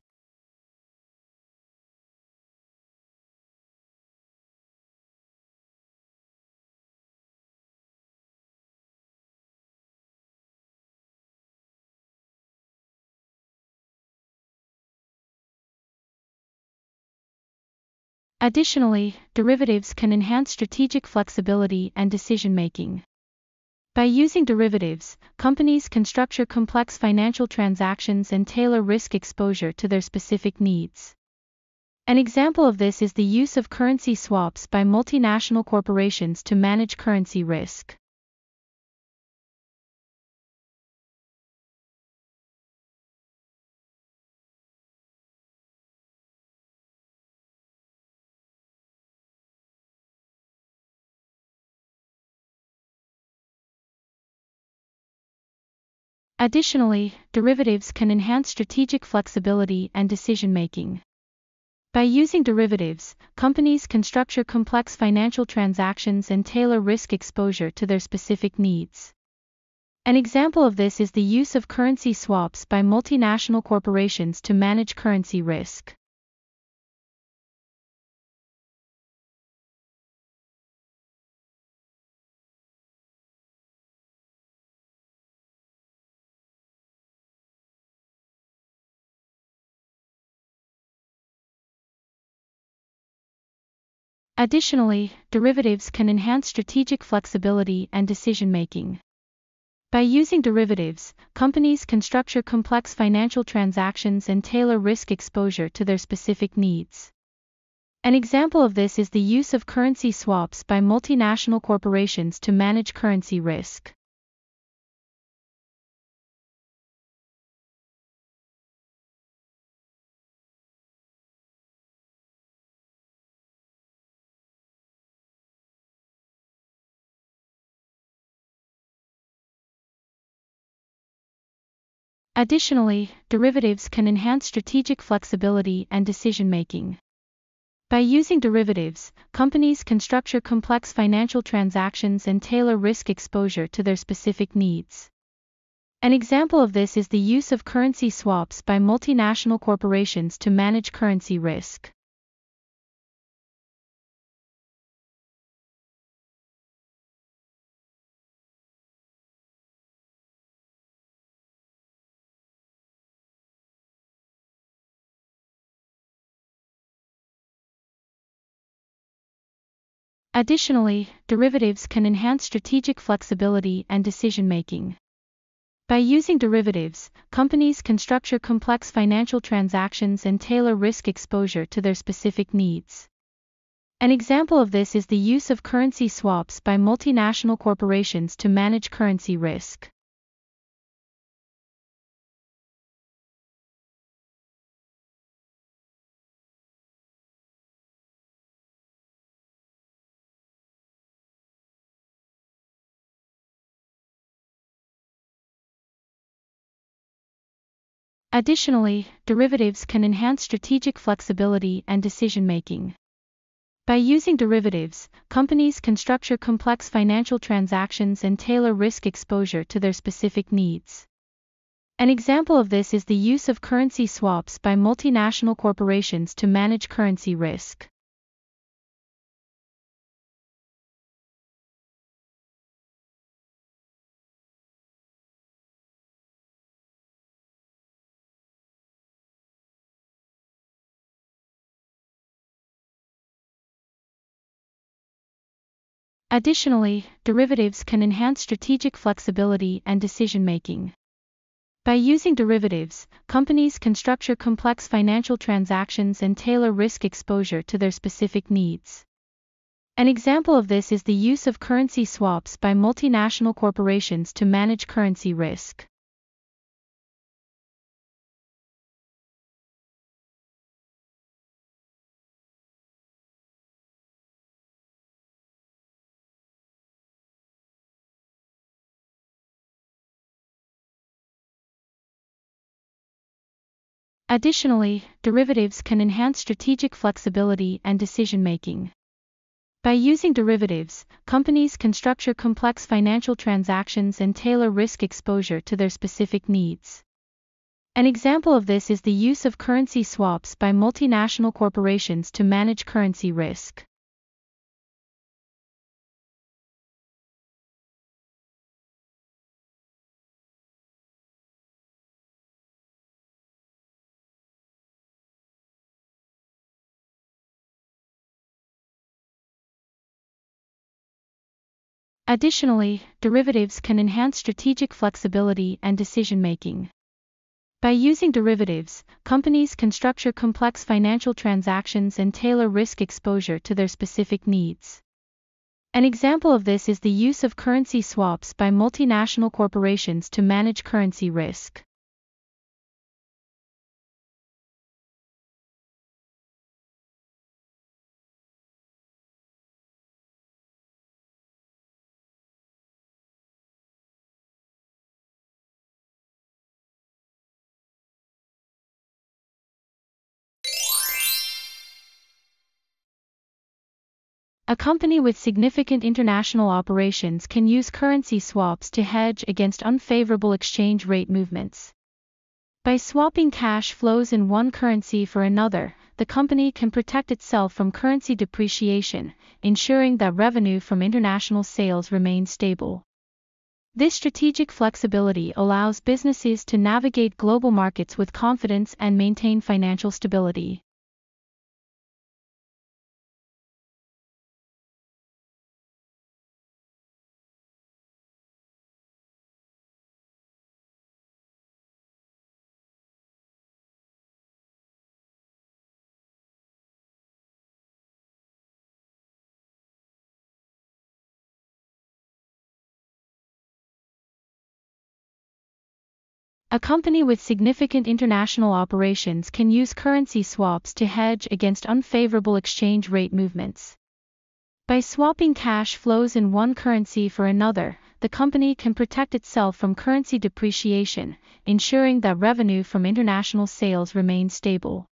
Additionally, derivatives can enhance strategic flexibility and decision-making. By using derivatives, companies can structure complex financial transactions and tailor risk exposure to their specific needs. An example of this is the use of currency swaps by multinational corporations to manage currency risk. Additionally, derivatives can enhance strategic flexibility and decision-making. By using derivatives, companies can structure complex financial transactions and tailor risk exposure to their specific needs. An example of this is the use of currency swaps by multinational corporations to manage currency risk. Additionally, derivatives can enhance strategic flexibility and decision-making. By using derivatives, companies can structure complex financial transactions and tailor risk exposure to their specific needs. An example of this is the use of currency swaps by multinational corporations to manage currency risk. Additionally, derivatives can enhance strategic flexibility and decision-making. By using derivatives, companies can structure complex financial transactions and tailor risk exposure to their specific needs. An example of this is the use of currency swaps by multinational corporations to manage currency risk. Additionally, derivatives can enhance strategic flexibility and decision-making. By using derivatives, companies can structure complex financial transactions and tailor risk exposure to their specific needs. An example of this is the use of currency swaps by multinational corporations to manage currency risk. Additionally, derivatives can enhance strategic flexibility and decision-making. By using derivatives, companies can structure complex financial transactions and tailor risk exposure to their specific needs. An example of this is the use of currency swaps by multinational corporations to manage currency risk. Additionally, derivatives can enhance strategic flexibility and decision-making. By using derivatives, companies can structure complex financial transactions and tailor risk exposure to their specific needs. An example of this is the use of currency swaps by multinational corporations to manage currency risk. Additionally, derivatives can enhance strategic flexibility and decision-making. By using derivatives, companies can structure complex financial transactions and tailor risk exposure to their specific needs. An example of this is the use of currency swaps by multinational corporations to manage currency risk. Additionally, derivatives can enhance strategic flexibility and decision-making. By using derivatives, companies can structure complex financial transactions and tailor risk exposure to their specific needs. An example of this is the use of currency swaps by multinational corporations to manage currency risk. A company with significant international operations can use currency swaps to hedge against unfavorable exchange rate movements. By swapping cash flows in one currency for another, the company can protect itself from currency depreciation, ensuring that revenue from international sales remains stable. This strategic flexibility allows businesses to navigate global markets with confidence and maintain financial stability. A company with significant international operations can use currency swaps to hedge against unfavorable exchange rate movements. By swapping cash flows in one currency for another, the company can protect itself from currency depreciation, ensuring that revenue from international sales remains stable.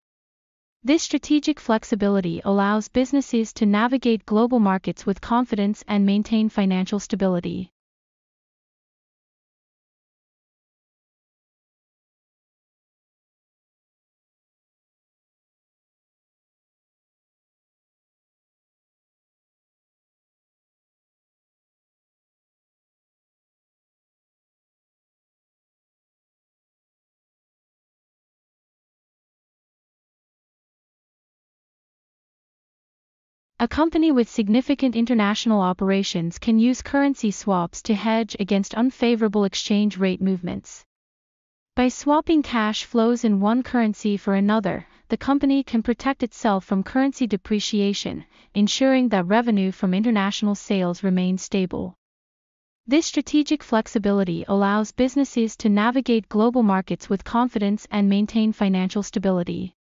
This strategic flexibility allows businesses to navigate global markets with confidence and maintain financial stability. A company with significant international operations can use currency swaps to hedge against unfavorable exchange rate movements. By swapping cash flows in one currency for another, the company can protect itself from currency depreciation, ensuring that revenue from international sales remains stable. This strategic flexibility allows businesses to navigate global markets with confidence and maintain financial stability.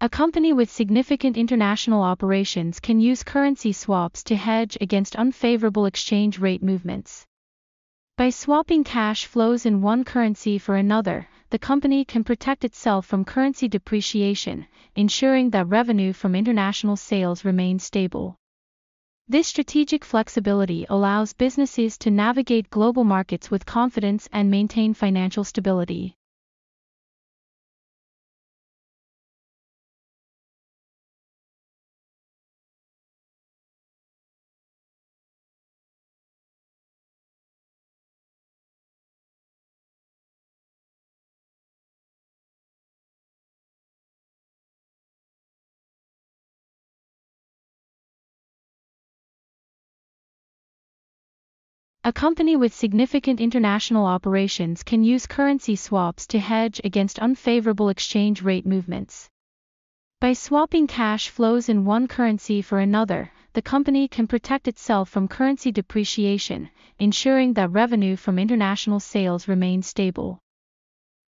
A company with significant international operations can use currency swaps to hedge against unfavorable exchange rate movements. By swapping cash flows in one currency for another, the company can protect itself from currency depreciation, ensuring that revenue from international sales remains stable. This strategic flexibility allows businesses to navigate global markets with confidence and maintain financial stability. A company with significant international operations can use currency swaps to hedge against unfavorable exchange rate movements. By swapping cash flows in one currency for another, the company can protect itself from currency depreciation, ensuring that revenue from international sales remains stable.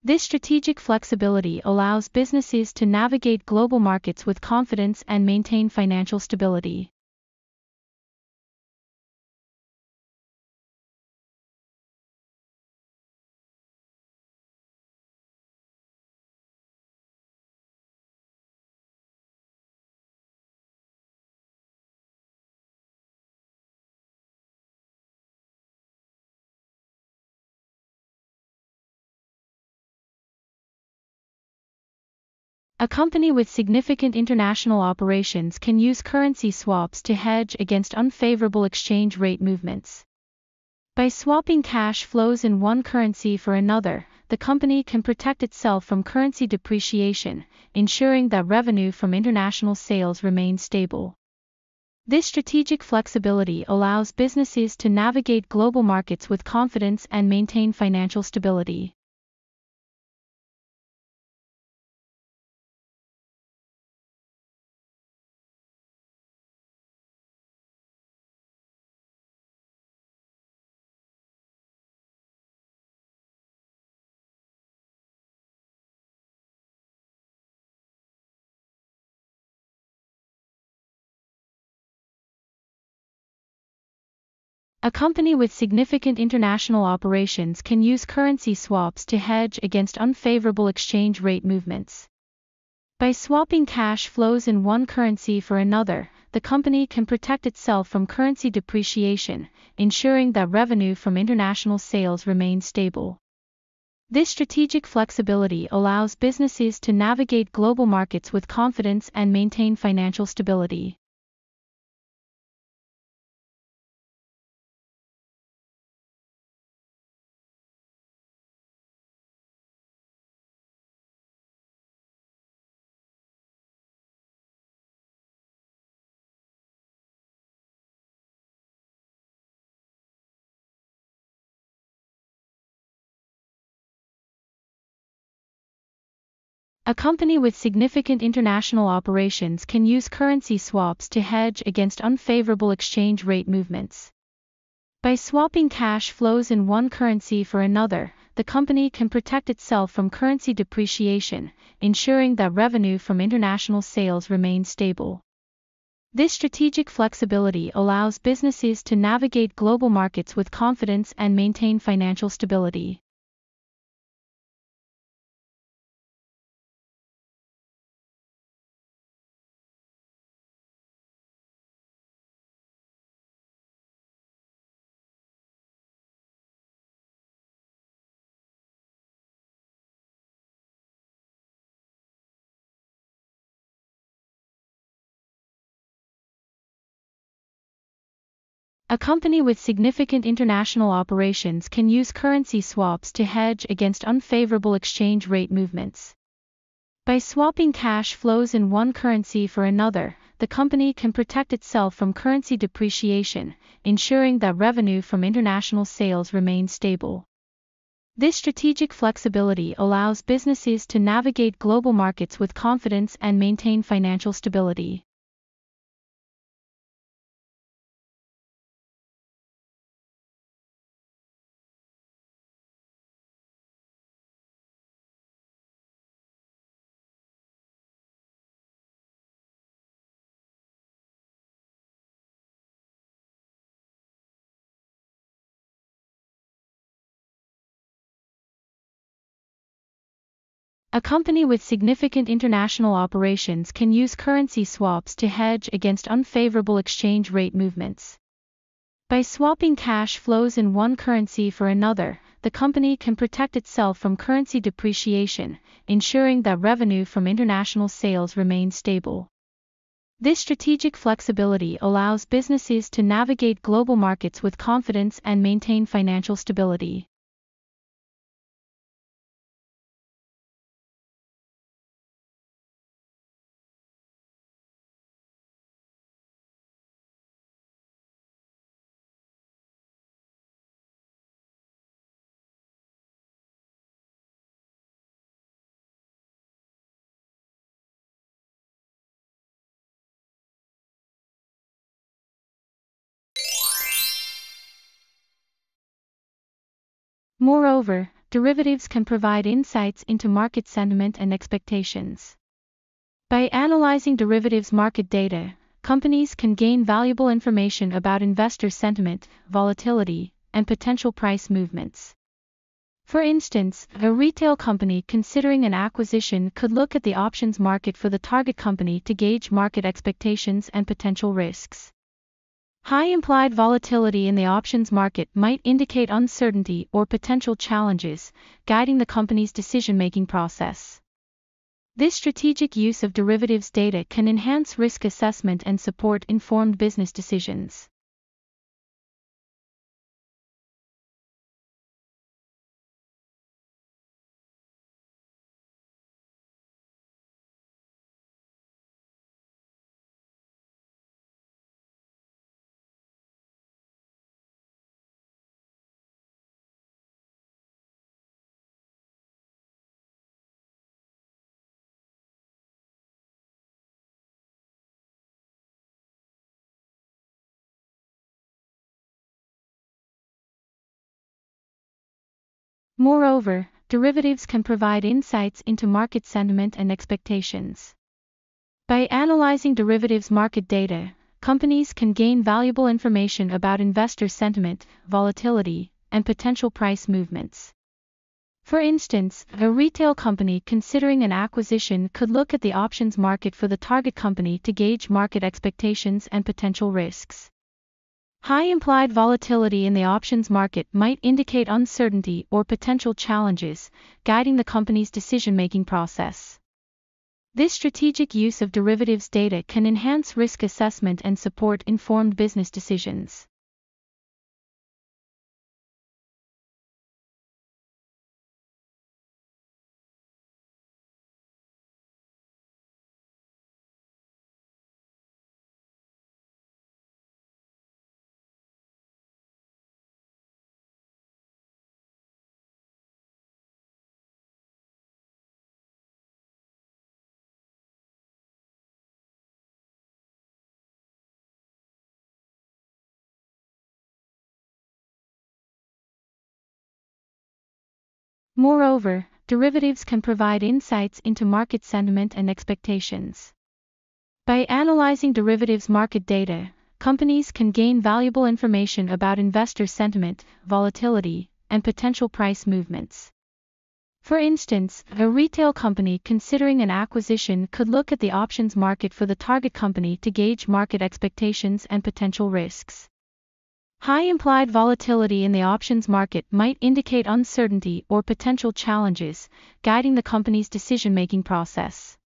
This strategic flexibility allows businesses to navigate global markets with confidence and maintain financial stability. A company with significant international operations can use currency swaps to hedge against unfavorable exchange rate movements. By swapping cash flows in one currency for another, the company can protect itself from currency depreciation, ensuring that revenue from international sales remains stable. This strategic flexibility allows businesses to navigate global markets with confidence and maintain financial stability. A company with significant international operations can use currency swaps to hedge against unfavorable exchange rate movements. By swapping cash flows in one currency for another, the company can protect itself from currency depreciation, ensuring that revenue from international sales remains stable. This strategic flexibility allows businesses to navigate global markets with confidence and maintain financial stability. A A company with significant international operations can use currency swaps to hedge against unfavorable exchange rate movements. By swapping cash flows in one currency for another, the company can protect itself from currency depreciation, ensuring that revenue from international sales remains stable. This strategic flexibility allows businesses to navigate global markets with confidence and maintain financial stability. A company with significant international operations can use currency swaps to hedge against unfavorable exchange rate movements. By swapping cash flows in one currency for another, the company can protect itself from currency depreciation, ensuring that revenue from international sales remains stable. This strategic flexibility allows businesses to navigate global markets with confidence and maintain financial stability. A company with significant international operations can use currency swaps to hedge against unfavorable exchange rate movements. By swapping cash flows in one currency for another, the company can protect itself from currency depreciation, ensuring that revenue from international sales remains stable. This strategic flexibility allows businesses to navigate global markets with confidence and maintain financial stability. Moreover, derivatives can provide insights into market sentiment and expectations. By analyzing derivatives market data, companies can gain valuable information about investor sentiment, volatility, and potential price movements. For instance, a retail company considering an acquisition could look at the options market for the target company to gauge market expectations and potential risks. High implied volatility in the options market might indicate uncertainty or potential challenges, guiding the company's decision-making process. This strategic use of derivatives data can enhance risk assessment and support informed business decisions. Moreover, derivatives can provide insights into market sentiment and expectations. By analyzing derivatives market data, companies can gain valuable information about investor sentiment, volatility, and potential price movements. For instance, a retail company considering an acquisition could look at the options market for the target company to gauge market expectations and potential risks. High implied volatility in the options market might indicate uncertainty or potential challenges, guiding the company's decision-making process. This strategic use of derivatives data can enhance risk assessment and support informed business decisions. Moreover, derivatives can provide insights into market sentiment and expectations. By analyzing derivatives market data, companies can gain valuable information about investor sentiment, volatility, and potential price movements. For instance, a retail company considering an acquisition could look at the options market for the target company to gauge market expectations and potential risks. High implied volatility in the options market might indicate uncertainty or potential challenges, guiding the company's decision-making process.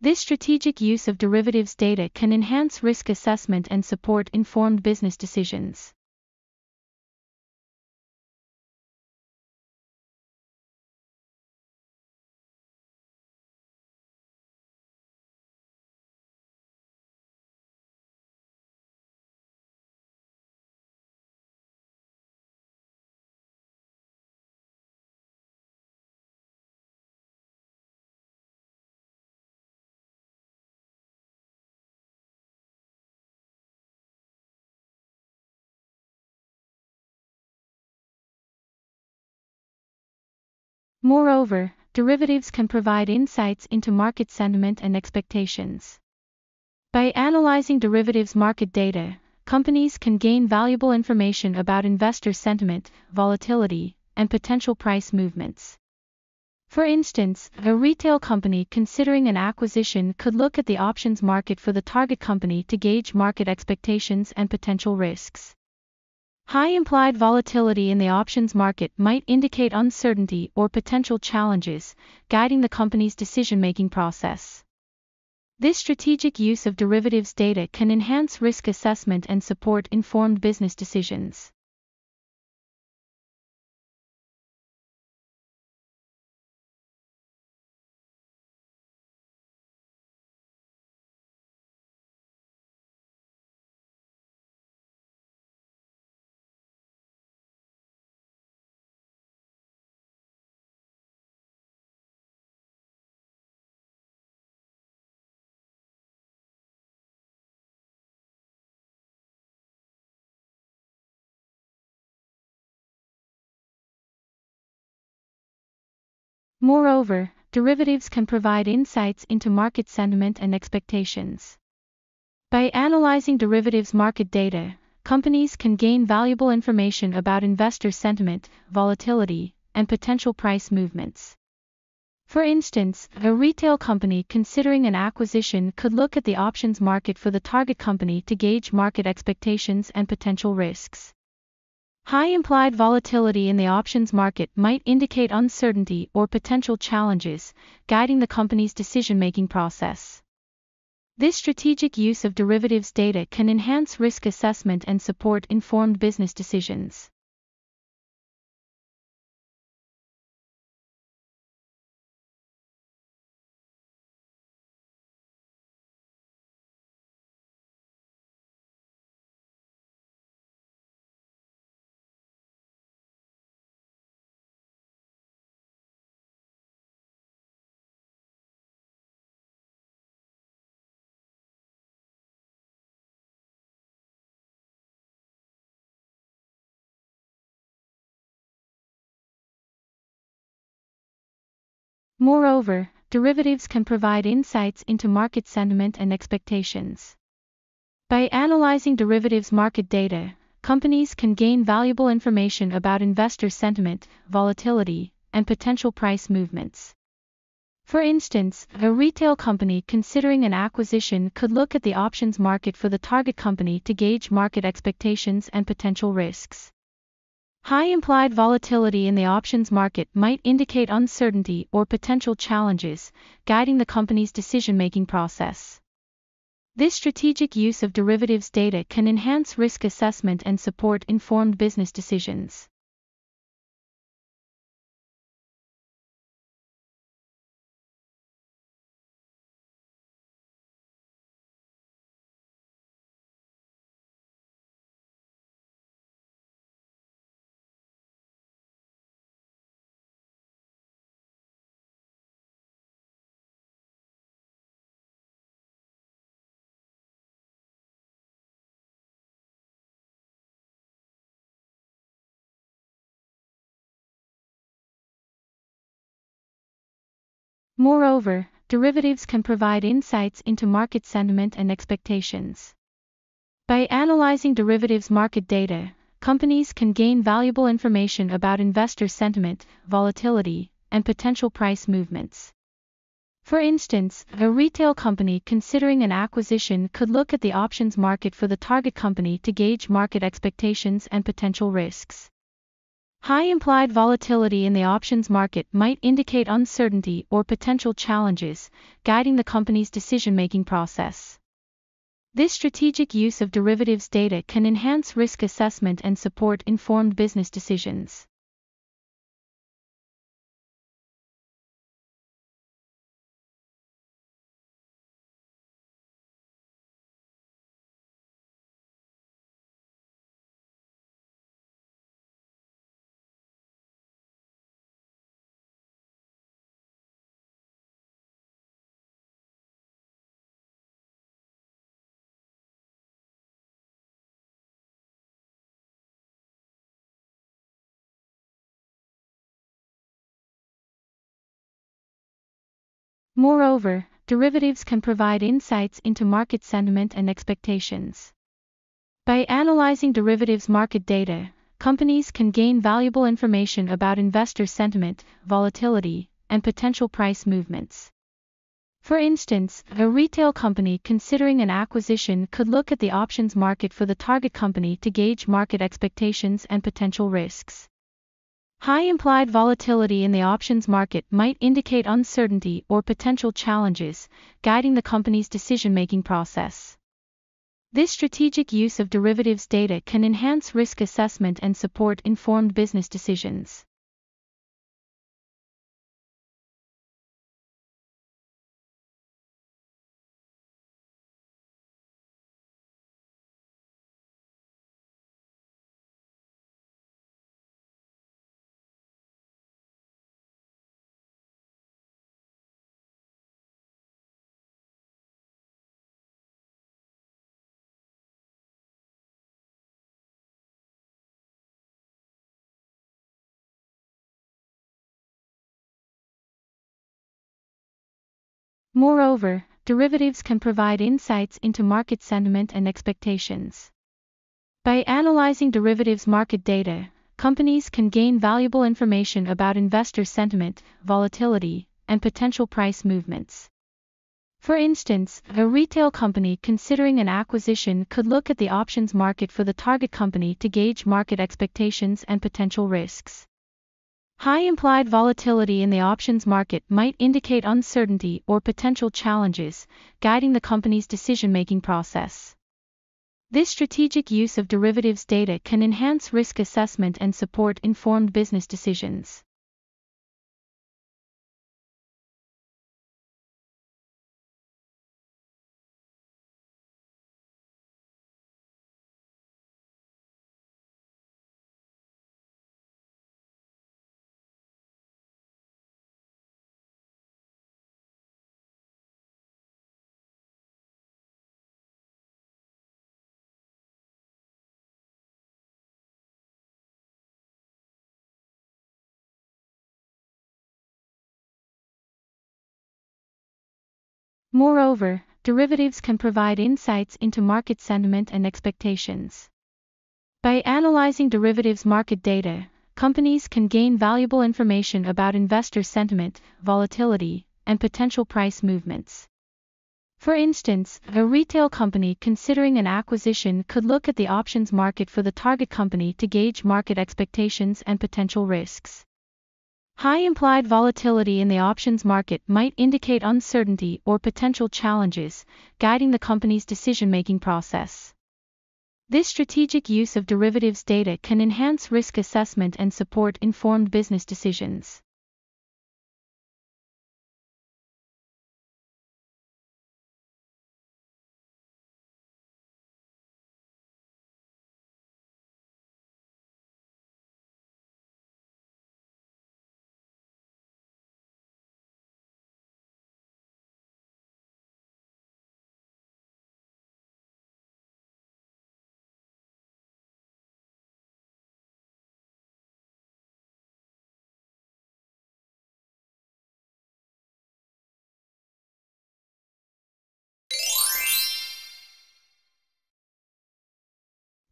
This strategic use of derivatives data can enhance risk assessment and support informed business decisions. Moreover, derivatives can provide insights into market sentiment and expectations. By analyzing derivatives market data, companies can gain valuable information about investor sentiment, volatility, and potential price movements. For instance, a retail company considering an acquisition could look at the options market for the target company to gauge market expectations and potential risks. High implied volatility in the options market might indicate uncertainty or potential challenges, guiding the company's decision-making process. This strategic use of derivatives data can enhance risk assessment and support informed business decisions. Moreover, derivatives can provide insights into market sentiment and expectations. By analyzing derivatives market data, companies can gain valuable information about investor sentiment, volatility, and potential price movements. For instance, a retail company considering an acquisition could look at the options market for the target company to gauge market expectations and potential risks. High implied volatility in the options market might indicate uncertainty or potential challenges, guiding the company's decision-making process. This strategic use of derivatives data can enhance risk assessment and support informed business decisions. Moreover, derivatives can provide insights into market sentiment and expectations. By analyzing derivatives market data, companies can gain valuable information about investor sentiment, volatility, and potential price movements. For instance, a retail company considering an acquisition could look at the options market for the target company to gauge market expectations and potential risks. High implied volatility in the options market might indicate uncertainty or potential challenges, guiding the company's decision-making process. This strategic use of derivatives data can enhance risk assessment and support informed business decisions. Moreover, derivatives can provide insights into market sentiment and expectations. By analyzing derivatives market data, companies can gain valuable information about investor sentiment, volatility, and potential price movements. For instance, a retail company considering an acquisition could look at the options market for the target company to gauge market expectations and potential risks. High implied volatility in the options market might indicate uncertainty or potential challenges, guiding the company's decision-making process. This strategic use of derivatives data can enhance risk assessment and support informed business decisions. Moreover, derivatives can provide insights into market sentiment and expectations. By analyzing derivatives market data, companies can gain valuable information about investor sentiment, volatility, and potential price movements. For instance, a retail company considering an acquisition could look at the options market for the target company to gauge market expectations and potential risks. High implied volatility in the options market might indicate uncertainty or potential challenges, guiding the company's decision-making process. This strategic use of derivatives data can enhance risk assessment and support informed business decisions. Moreover, derivatives can provide insights into market sentiment and expectations. By analyzing derivatives market data, companies can gain valuable information about investor sentiment, volatility, and potential price movements. For instance, a retail company considering an acquisition could look at the options market for the target company to gauge market expectations and potential risks. High implied volatility in the options market might indicate uncertainty or potential challenges, guiding the company's decision-making process. This strategic use of derivatives data can enhance risk assessment and support informed business decisions. Moreover, derivatives can provide insights into market sentiment and expectations. By analyzing derivatives market data, companies can gain valuable information about investor sentiment, volatility, and potential price movements. For instance, a retail company considering an acquisition could look at the options market for the target company to gauge market expectations and potential risks. High implied volatility in the options market might indicate uncertainty or potential challenges, guiding the company's decision-making process. This strategic use of derivatives data can enhance risk assessment and support informed business decisions.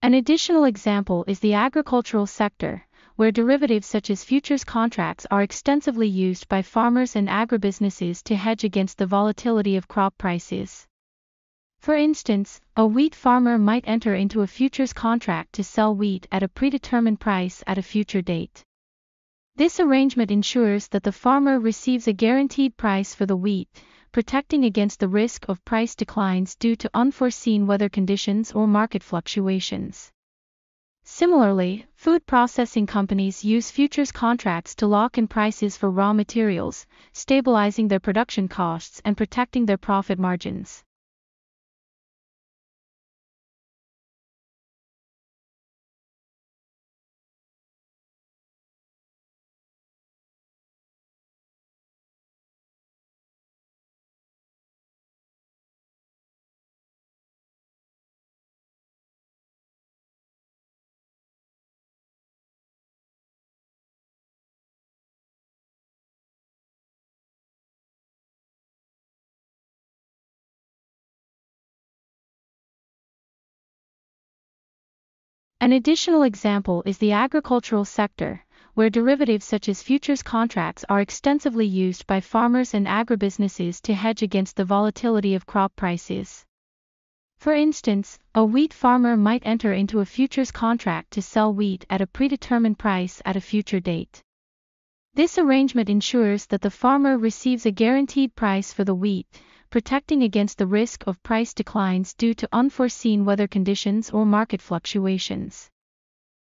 An additional example is the agricultural sector, where derivatives such as futures contracts are extensively used by farmers and agribusinesses to hedge against the volatility of crop prices. For instance, a wheat farmer might enter into a futures contract to sell wheat at a predetermined price at a future date. This arrangement ensures that the farmer receives a guaranteed price for the wheat, protecting against the risk of price declines due to unforeseen weather conditions or market fluctuations. Similarly, food processing companies use futures contracts to lock in prices for raw materials, stabilizing their production costs and protecting their profit margins. An additional example is the agricultural sector, where derivatives such as futures contracts are extensively used by farmers and agribusinesses to hedge against the volatility of crop prices. For instance, a wheat farmer might enter into a futures contract to sell wheat at a predetermined price at a future date. This arrangement ensures that the farmer receives a guaranteed price for the wheat, protecting against the risk of price declines due to unforeseen weather conditions or market fluctuations.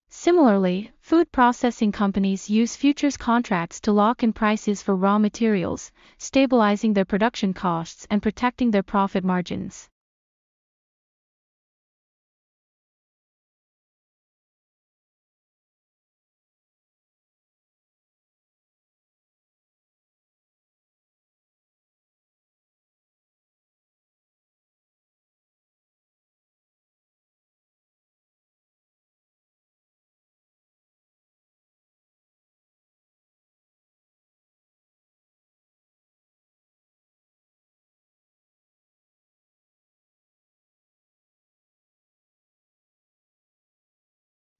Similarly, food processing companies use futures contracts to lock in prices for raw materials, stabilizing their production costs and protecting their profit margins.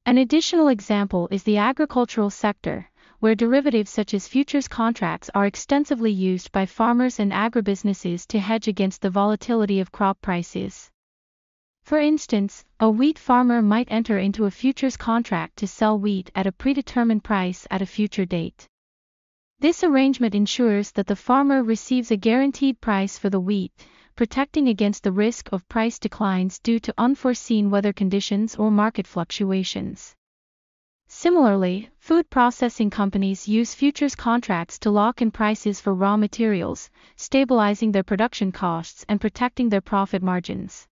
An additional example is the agricultural sector, where derivatives such as futures contracts are extensively used by farmers and agribusinesses to hedge against the volatility of crop prices. For instance, a wheat farmer might enter into a futures contract to sell wheat at a predetermined price at a future date. This arrangement ensures that the farmer receives a guaranteed price for the wheat, protecting against the risk of price declines due to unforeseen weather conditions or market fluctuations. Similarly, food processing companies use futures contracts to lock in prices for raw materials, stabilizing their production costs and protecting their profit margins.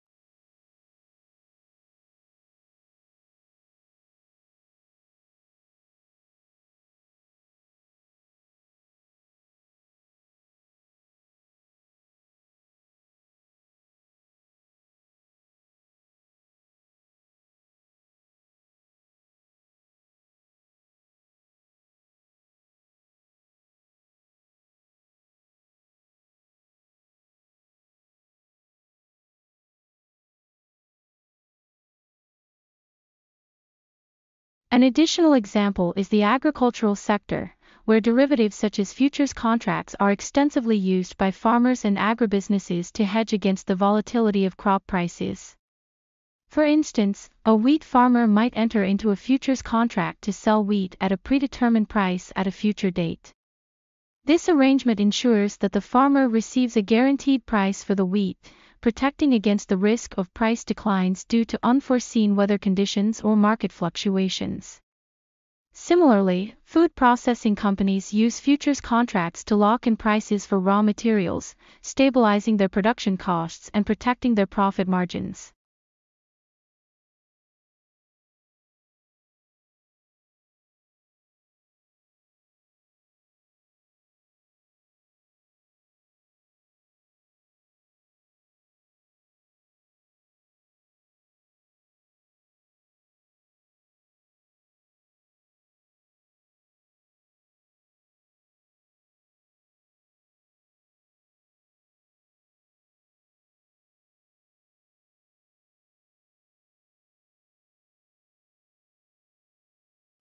An additional example is the agricultural sector, where derivatives such as futures contracts are extensively used by farmers and agribusinesses to hedge against the volatility of crop prices. For instance, a wheat farmer might enter into a futures contract to sell wheat at a predetermined price at a future date. This arrangement ensures that the farmer receives a guaranteed price for the wheat, protecting against the risk of price declines due to unforeseen weather conditions or market fluctuations. Similarly, food processing companies use futures contracts to lock in prices for raw materials, stabilizing their production costs and protecting their profit margins.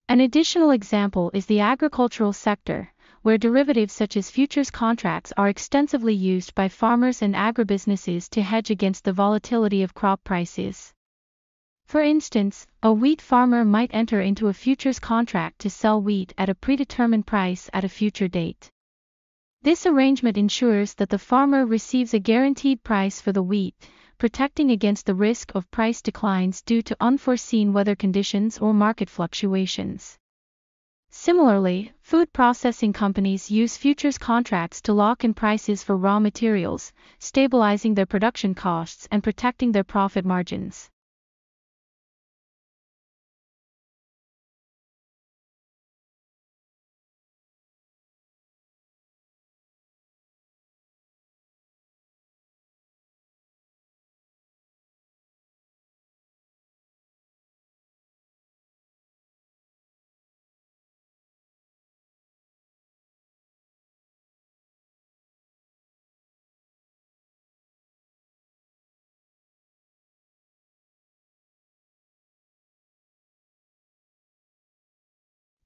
An additional example is the agricultural sector, where derivatives such as futures contracts are extensively used by farmers and agribusinesses to hedge against the volatility of crop prices. For instance, a wheat farmer might enter into a futures contract to sell wheat at a predetermined price at a future date. This arrangement ensures that the farmer receives a guaranteed price for the wheat, protecting against the risk of price declines due to unforeseen weather conditions or market fluctuations. Similarly, food processing companies use futures contracts to lock in prices for raw materials, stabilizing their production costs and protecting their profit margins.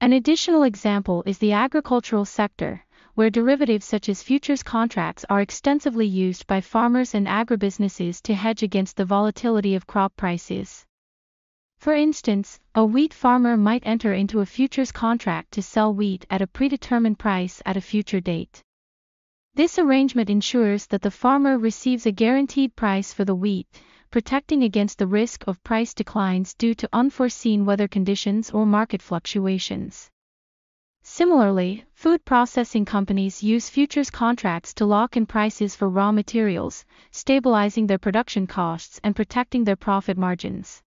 An additional example is the agricultural sector, where derivatives such as futures contracts are extensively used by farmers and agribusinesses to hedge against the volatility of crop prices. For instance, a wheat farmer might enter into a futures contract to sell wheat at a predetermined price at a future date. This arrangement ensures that the farmer receives a guaranteed price for the wheat, protecting against the risk of price declines due to unforeseen weather conditions or market fluctuations. Similarly, food processing companies use futures contracts to lock in prices for raw materials, stabilizing their production costs and protecting their profit margins.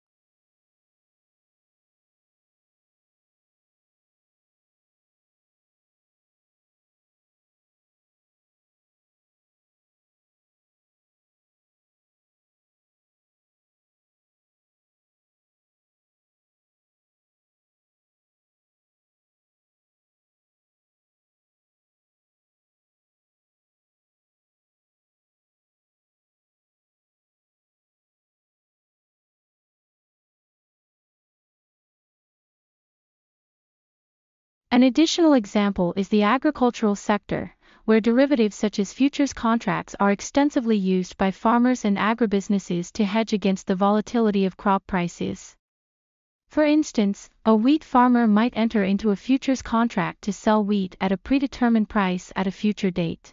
An additional example is the agricultural sector, where derivatives such as futures contracts are extensively used by farmers and agribusinesses to hedge against the volatility of crop prices. For instance, a wheat farmer might enter into a futures contract to sell wheat at a predetermined price at a future date.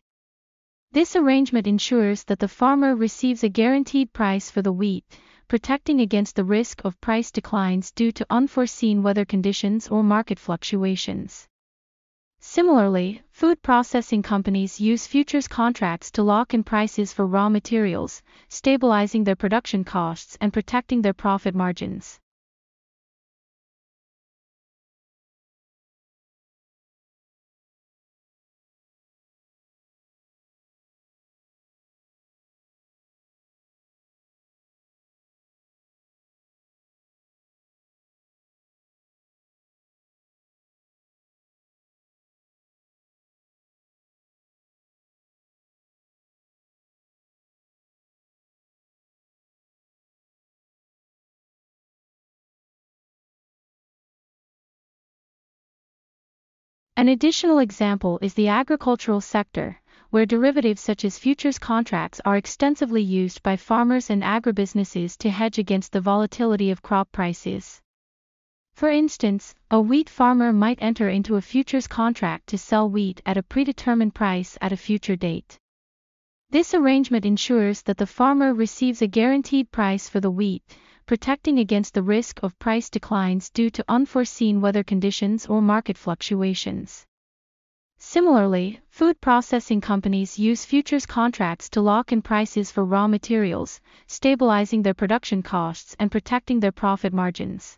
This arrangement ensures that the farmer receives a guaranteed price for the wheat, protecting against the risk of price declines due to unforeseen weather conditions or market fluctuations. Similarly, food processing companies use futures contracts to lock in prices for raw materials, stabilizing their production costs and protecting their profit margins. An additional example is the agricultural sector, where derivatives such as futures contracts are extensively used by farmers and agribusinesses to hedge against the volatility of crop prices. For instance, a wheat farmer might enter into a futures contract to sell wheat at a predetermined price at a future date. This arrangement ensures that the farmer receives a guaranteed price for the wheat, protecting against the risk of price declines due to unforeseen weather conditions or market fluctuations. Similarly, food processing companies use futures contracts to lock in prices for raw materials, stabilizing their production costs and protecting their profit margins.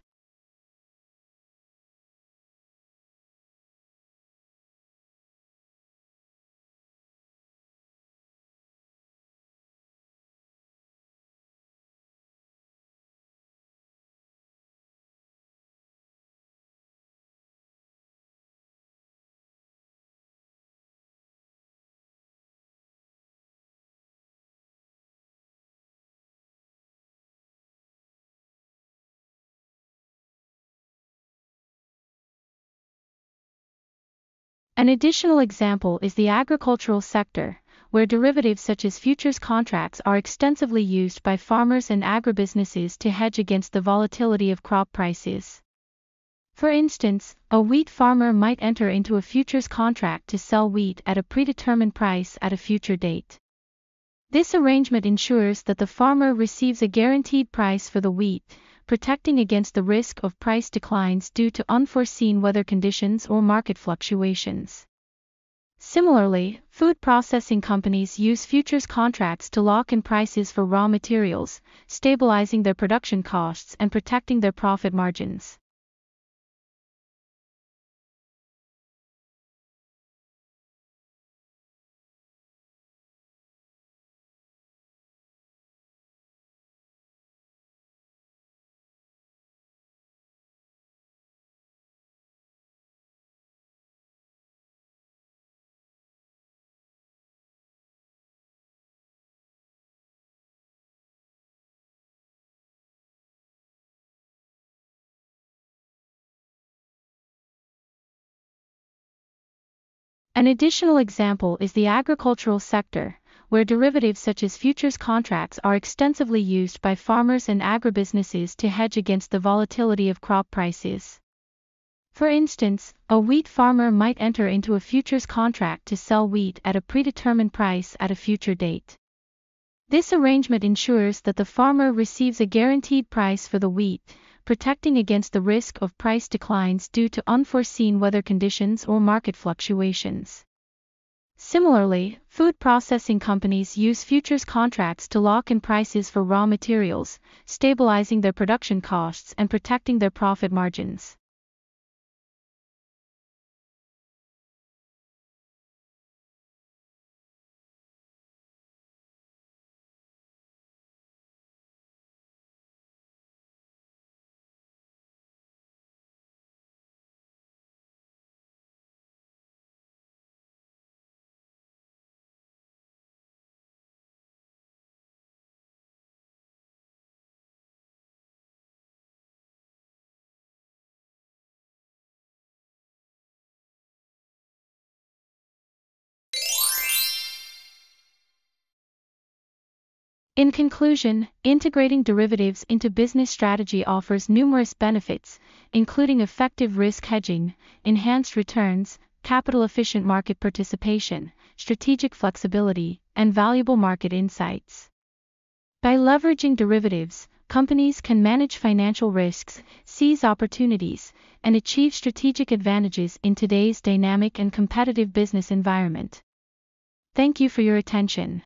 An additional example is the agricultural sector, where derivatives such as futures contracts are extensively used by farmers and agribusinesses to hedge against the volatility of crop prices. For instance, a wheat farmer might enter into a futures contract to sell wheat at a predetermined price at a future date. This arrangement ensures that the farmer receives a guaranteed price for the wheat, protecting against the risk of price declines due to unforeseen weather conditions or market fluctuations. Similarly, food processing companies use futures contracts to lock in prices for raw materials, stabilizing their production costs and protecting their profit margins. An additional example is the agricultural sector, where derivatives such as futures contracts are extensively used by farmers and agribusinesses to hedge against the volatility of crop prices. For instance, a wheat farmer might enter into a futures contract to sell wheat at a predetermined price at a future date. This arrangement ensures that the farmer receives a guaranteed price for the wheat, protecting against the risk of price declines due to unforeseen weather conditions or market fluctuations. Similarly, food processing companies use futures contracts to lock in prices for raw materials, stabilizing their production costs and protecting their profit margins. In conclusion, integrating derivatives into business strategy offers numerous benefits, including effective risk hedging, enhanced returns, capital-efficient market participation, strategic flexibility, and valuable market insights. By leveraging derivatives, companies can manage financial risks, seize opportunities, and achieve strategic advantages in today's dynamic and competitive business environment. Thank you for your attention.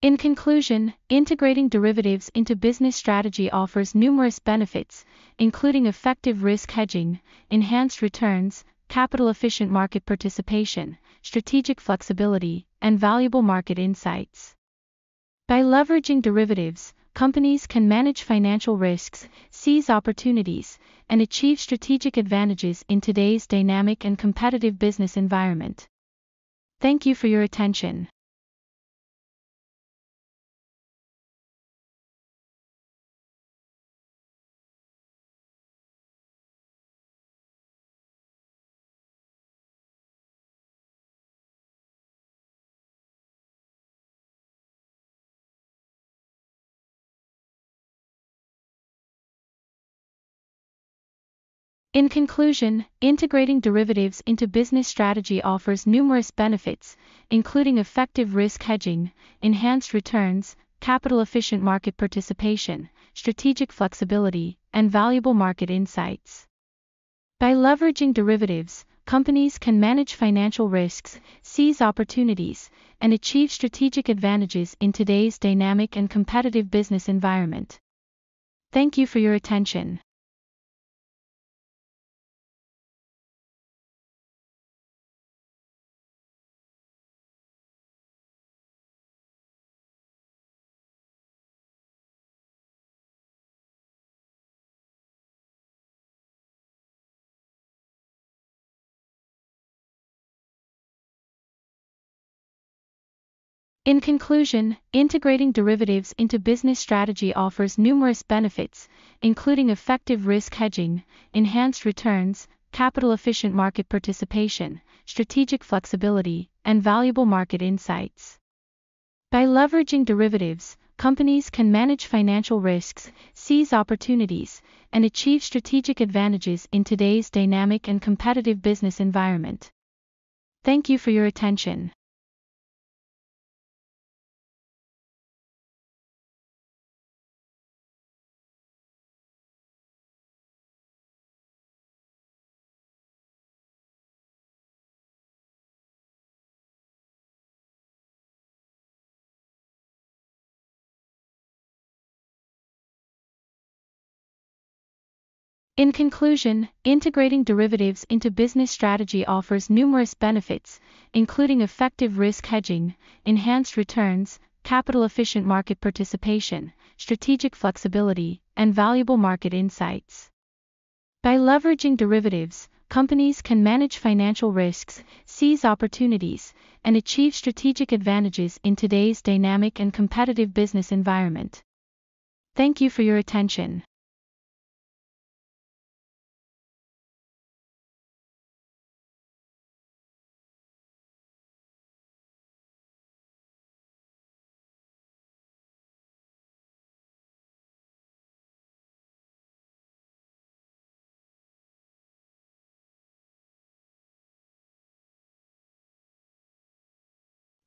In conclusion, integrating derivatives into business strategy offers numerous benefits, including effective risk hedging, enhanced returns, capital-efficient market participation, strategic flexibility, and valuable market insights. By leveraging derivatives, companies can manage financial risks, seize opportunities, and achieve strategic advantages in today's dynamic and competitive business environment. Thank you for your attention. In conclusion, integrating derivatives into business strategy offers numerous benefits, including effective risk hedging, enhanced returns, capital-efficient market participation, strategic flexibility, and valuable market insights. By leveraging derivatives, companies can manage financial risks, seize opportunities, and achieve strategic advantages in today's dynamic and competitive business environment. Thank you for your attention. In conclusion, integrating derivatives into business strategy offers numerous benefits, including effective risk hedging, enhanced returns, capital-efficient market participation, strategic flexibility, and valuable market insights. By leveraging derivatives, companies can manage financial risks, seize opportunities, and achieve strategic advantages in today's dynamic and competitive business environment. Thank you for your attention. In conclusion, integrating derivatives into business strategy offers numerous benefits, including effective risk hedging, enhanced returns, capital-efficient market participation, strategic flexibility, and valuable market insights. By leveraging derivatives, companies can manage financial risks, seize opportunities, and achieve strategic advantages in today's dynamic and competitive business environment. Thank you for your attention.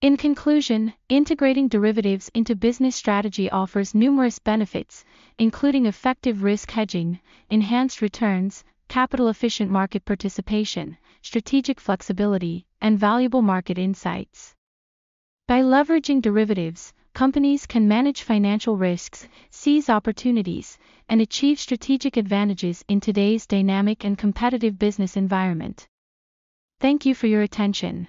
In conclusion, integrating derivatives into business strategy offers numerous benefits, including effective risk hedging, enhanced returns, capital-efficient market participation, strategic flexibility, and valuable market insights. By leveraging derivatives, companies can manage financial risks, seize opportunities, and achieve strategic advantages in today's dynamic and competitive business environment. Thank you for your attention.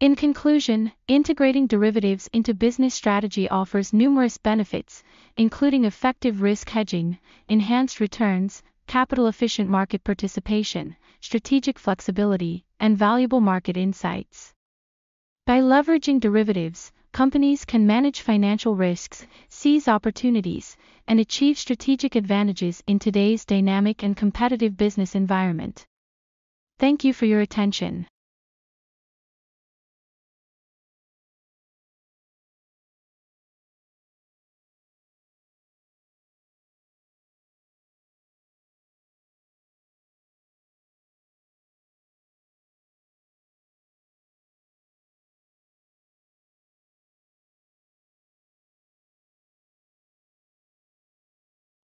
In conclusion, integrating derivatives into business strategy offers numerous benefits, including effective risk hedging, enhanced returns, capital-efficient market participation, strategic flexibility, and valuable market insights. By leveraging derivatives, companies can manage financial risks, seize opportunities, and achieve strategic advantages in today's dynamic and competitive business environment. Thank you for your attention.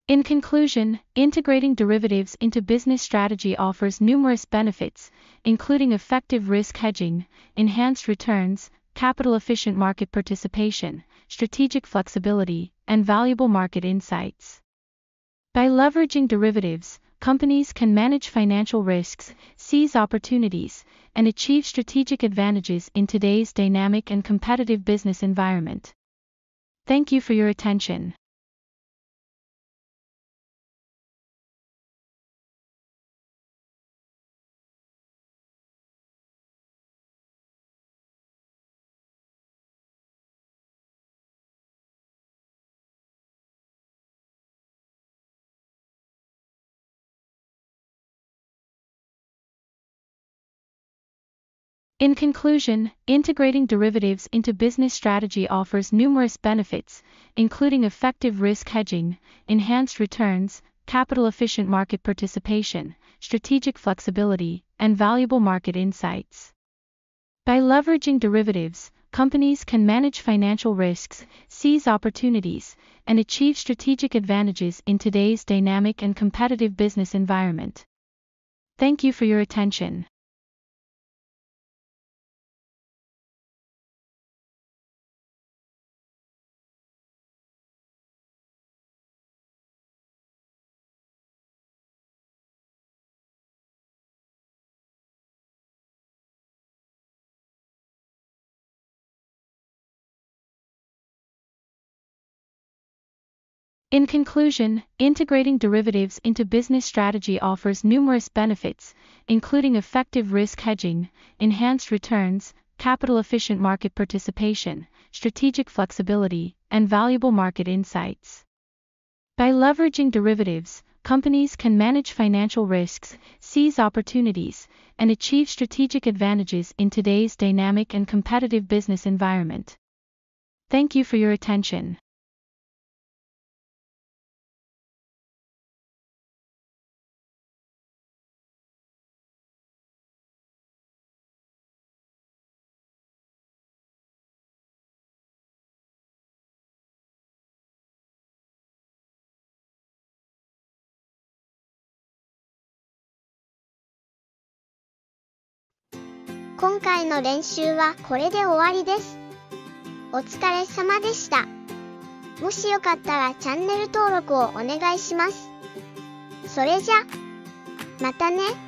In conclusion, integrating derivatives into business strategy offers numerous benefits, including effective risk hedging, enhanced returns, capital-efficient market participation, strategic flexibility, and valuable market insights. By leveraging derivatives, companies can manage financial risks, seize opportunities, and achieve strategic advantages in today's dynamic and competitive business environment. Thank you for your attention. In conclusion, integrating derivatives into business strategy offers numerous benefits, including effective risk hedging, enhanced returns, capital-efficient market participation, strategic flexibility, and valuable market insights. By leveraging derivatives, companies can manage financial risks, seize opportunities, and achieve strategic advantages in today's dynamic and competitive business environment. Thank you for your attention. In conclusion, integrating derivatives into business strategy offers numerous benefits, including effective risk hedging, enhanced returns, capital-efficient market participation, strategic flexibility, and valuable market insights. By leveraging derivatives, companies can manage financial risks, seize opportunities, and achieve strategic advantages in today's dynamic and competitive business environment. Thank you for your attention.今回の練習はこれで終わりです。お疲れ様でした。もしよかったらチャンネル登録をお願いします。それじゃ、またね。